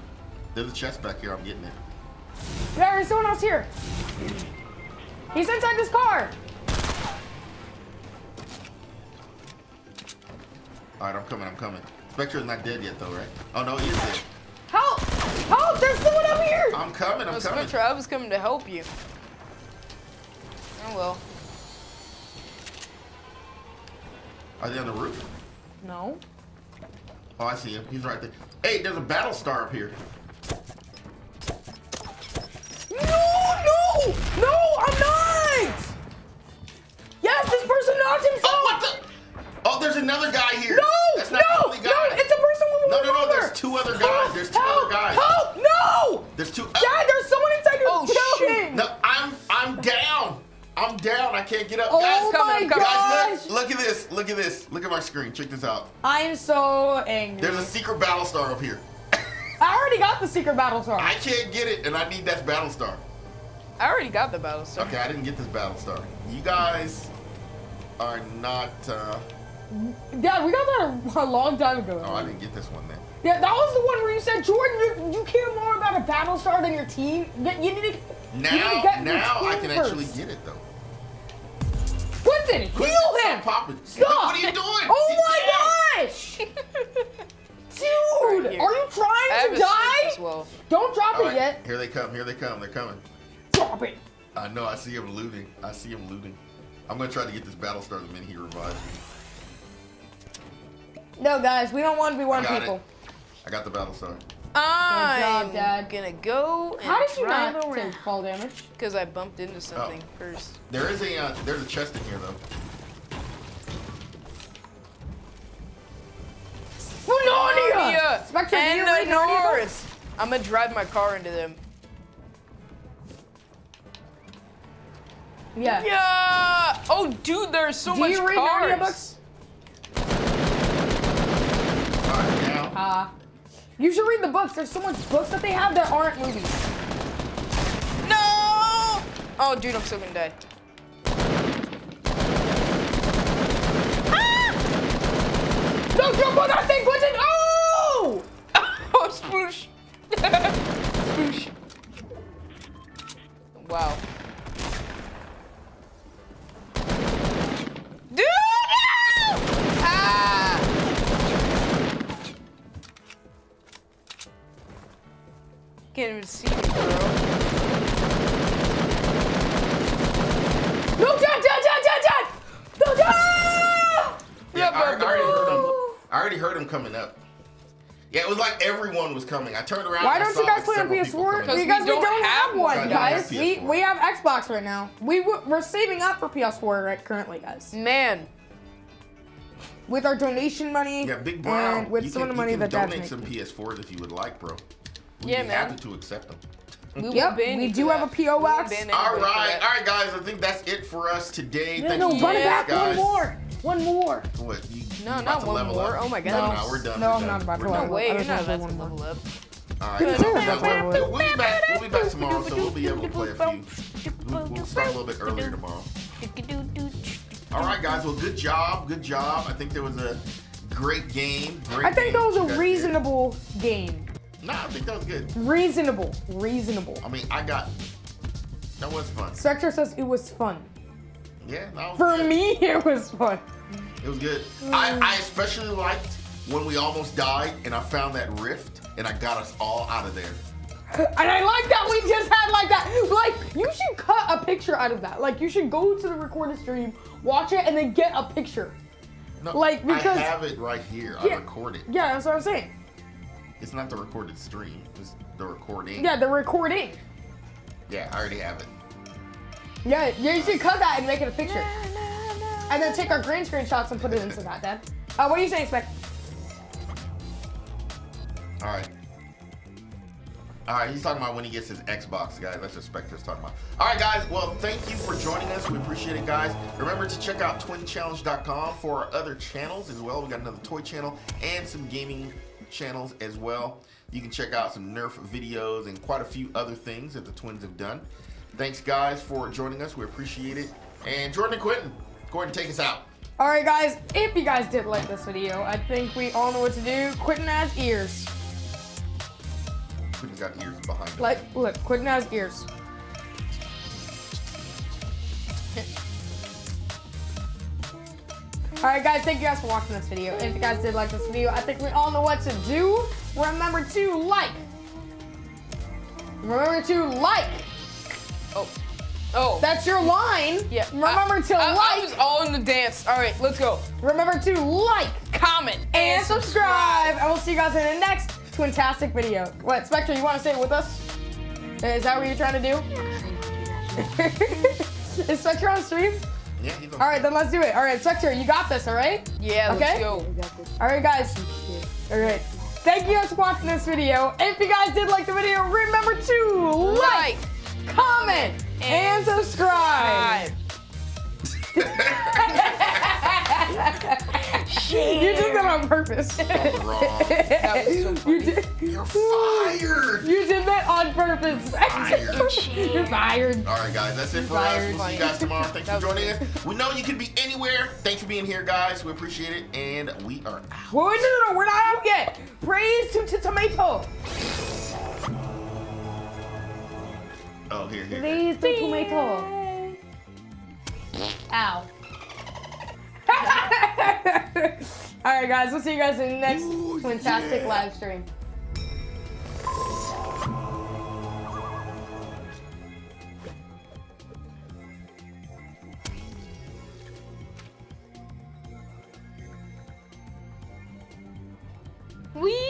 There's a chest back here, I'm getting it. Yeah, there's someone else here. He's inside this car. All right, I'm coming, Spectre's not dead yet though, right? Oh no, he is dead. Help! Help, there's someone up here! I'm coming, I'm coming. Spectre, I was coming to help you. Oh well. Are they on the roof? No. Oh, I see him, he's right there. Hey, there's a battle star up here. No, I'm not! Yes, this person knocked himself! Oh, what the? Oh, there's another guy here. No, that's not the only guy. No, it's a person with one armor. No, there's two other guys. Help, there's two other guys. Help, no! There's two. Dad, there's someone inside your building. No, I'm down. I can't get up. Oh guys, look at this. Look at my screen. Check this out. I am so angry. There's a secret battle star up here. I already got the secret battle star. I can't get it, and I need that battle star. I already got the battle star. Okay, I didn't get this battle star. You guys are not. Yeah, we got that a long time ago. Oh, I didn't get this one then. Yeah, that was the one where you said, Jordan, you care more about a battle star than your team. You need to. Now I can actually get it though. Quinton, heal him! Stop! What are you doing? Oh my gosh! Dude, are you trying to die? Don't drop it yet. Here they come, they're coming. Drop it! I know, I see him looting. I'm gonna try to get this battle star the minute he revives me. No guys, we don't want to be one people. I got the battle star. I'm gonna go and How did you not take fall damage? Because I bumped into something first. There is a there's a chest in here though. Narnia! Spectre, and the North! I'm gonna drive my car into them. Yeah. Yeah! Oh dude, there's so much cars! Do you read Narnia books? Alright, now. You should read the books. There's so much books that they have that aren't movies. No! Oh, dude, I'm still gonna die. Ah! No, jump on that thing, Quentin! Oh! Oh, sploosh. Sploosh. Wow. Dude! No! Ah! Can't even see me, bro. No, Dad! No, Dad! Yeah, I already heard him coming up. Yeah, it was like everyone was coming. I turned around. Why don't you guys play on PS4? Because we don't have one, guys. We have Xbox right now. We're saving up for PS4 currently, guys. Man. With our donation money. Yeah, Big Brown. And with some of the money that Dad makes. Donate some PS4s if you would like, bro. Yeah, man. We have to accept them. Yep, we do have a PO box. All right, guys. I think that's it for us today. Thanks, guys. One more. What? No, not one more. Oh my God. No, we're done. No, I'm not about to level up. No way, you're not about to level up. All right, we'll be back tomorrow, so we'll be able to play a few. We'll start a little bit earlier tomorrow. All right, guys. Well, good job. Good job. I think there was a great game. I think that was a reasonable game. No, I think that was good. Reasonable. I mean, that was fun. Sector says it was fun. Yeah, that was good. For me, it was fun. It was good. I especially liked when we almost died and I found that rift and I got us all out of there. And I like that we just had like you should cut a picture out of that. Like you should go to the recorded stream, watch it, and then get a picture. No, like because I have it right here. Yeah, I record it. Yeah, that's what I'm saying. It's not the recorded stream, it's the recording. Yeah, the recording. Yeah, I already have it. Yeah, you should cut that and make it a picture. And then take our green screenshots and put it into that, Dad. What do you say, Spec? All right, he's talking about when he gets his Xbox, guys. That's what Spectre's talking about. All right, guys, well, thank you for joining us. We appreciate it, guys. Remember to check out TwinChallenge.com for our other channels as well. We got another toy channel and some gaming channels as well. You can check out some Nerf videos and quite a few other things that the twins have done. Thanks, guys, for joining us. We appreciate it. And Jordan and Quentin, go ahead and take us out. All right, guys, if you guys did like this video, I think we all know what to do. Quentin has ears. Quentin's got ears behind him. Like, look, Quentin has ears. Alright guys, thank you guys for watching this video. And if you guys did like this video, I think we all know what to do. Remember to like. Oh. That's your line. Yeah. Remember to like. I was all in the dance. Alright, let's go. Remember to like, comment, and subscribe. And we'll see you guys in the next Twintastic video. What, Spectre, you want to stay with us? Is that what you're trying to do? Is Spectre on stream? Yeah, all right, then let's do it. All right, Spectre, you got this, all right? Yeah, okay? Let's go. All right, guys. All right. Thank you guys for watching this video. If you guys did like the video, remember to like, comment, and subscribe. You did that on purpose. That was so funny. You're fired. You did that on purpose. You're fired. All right, guys, that's it for us. We'll see you guys tomorrow. Thanks for joining us. We know you could be anywhere. Thanks for being here, guys. We appreciate it, and we are out. Well, no, we're not out yet. Praise to Tomato. Oh, here. Praise to Tomato. Ow. All right, guys, we'll see you guys in the next fantastic live stream. Wee!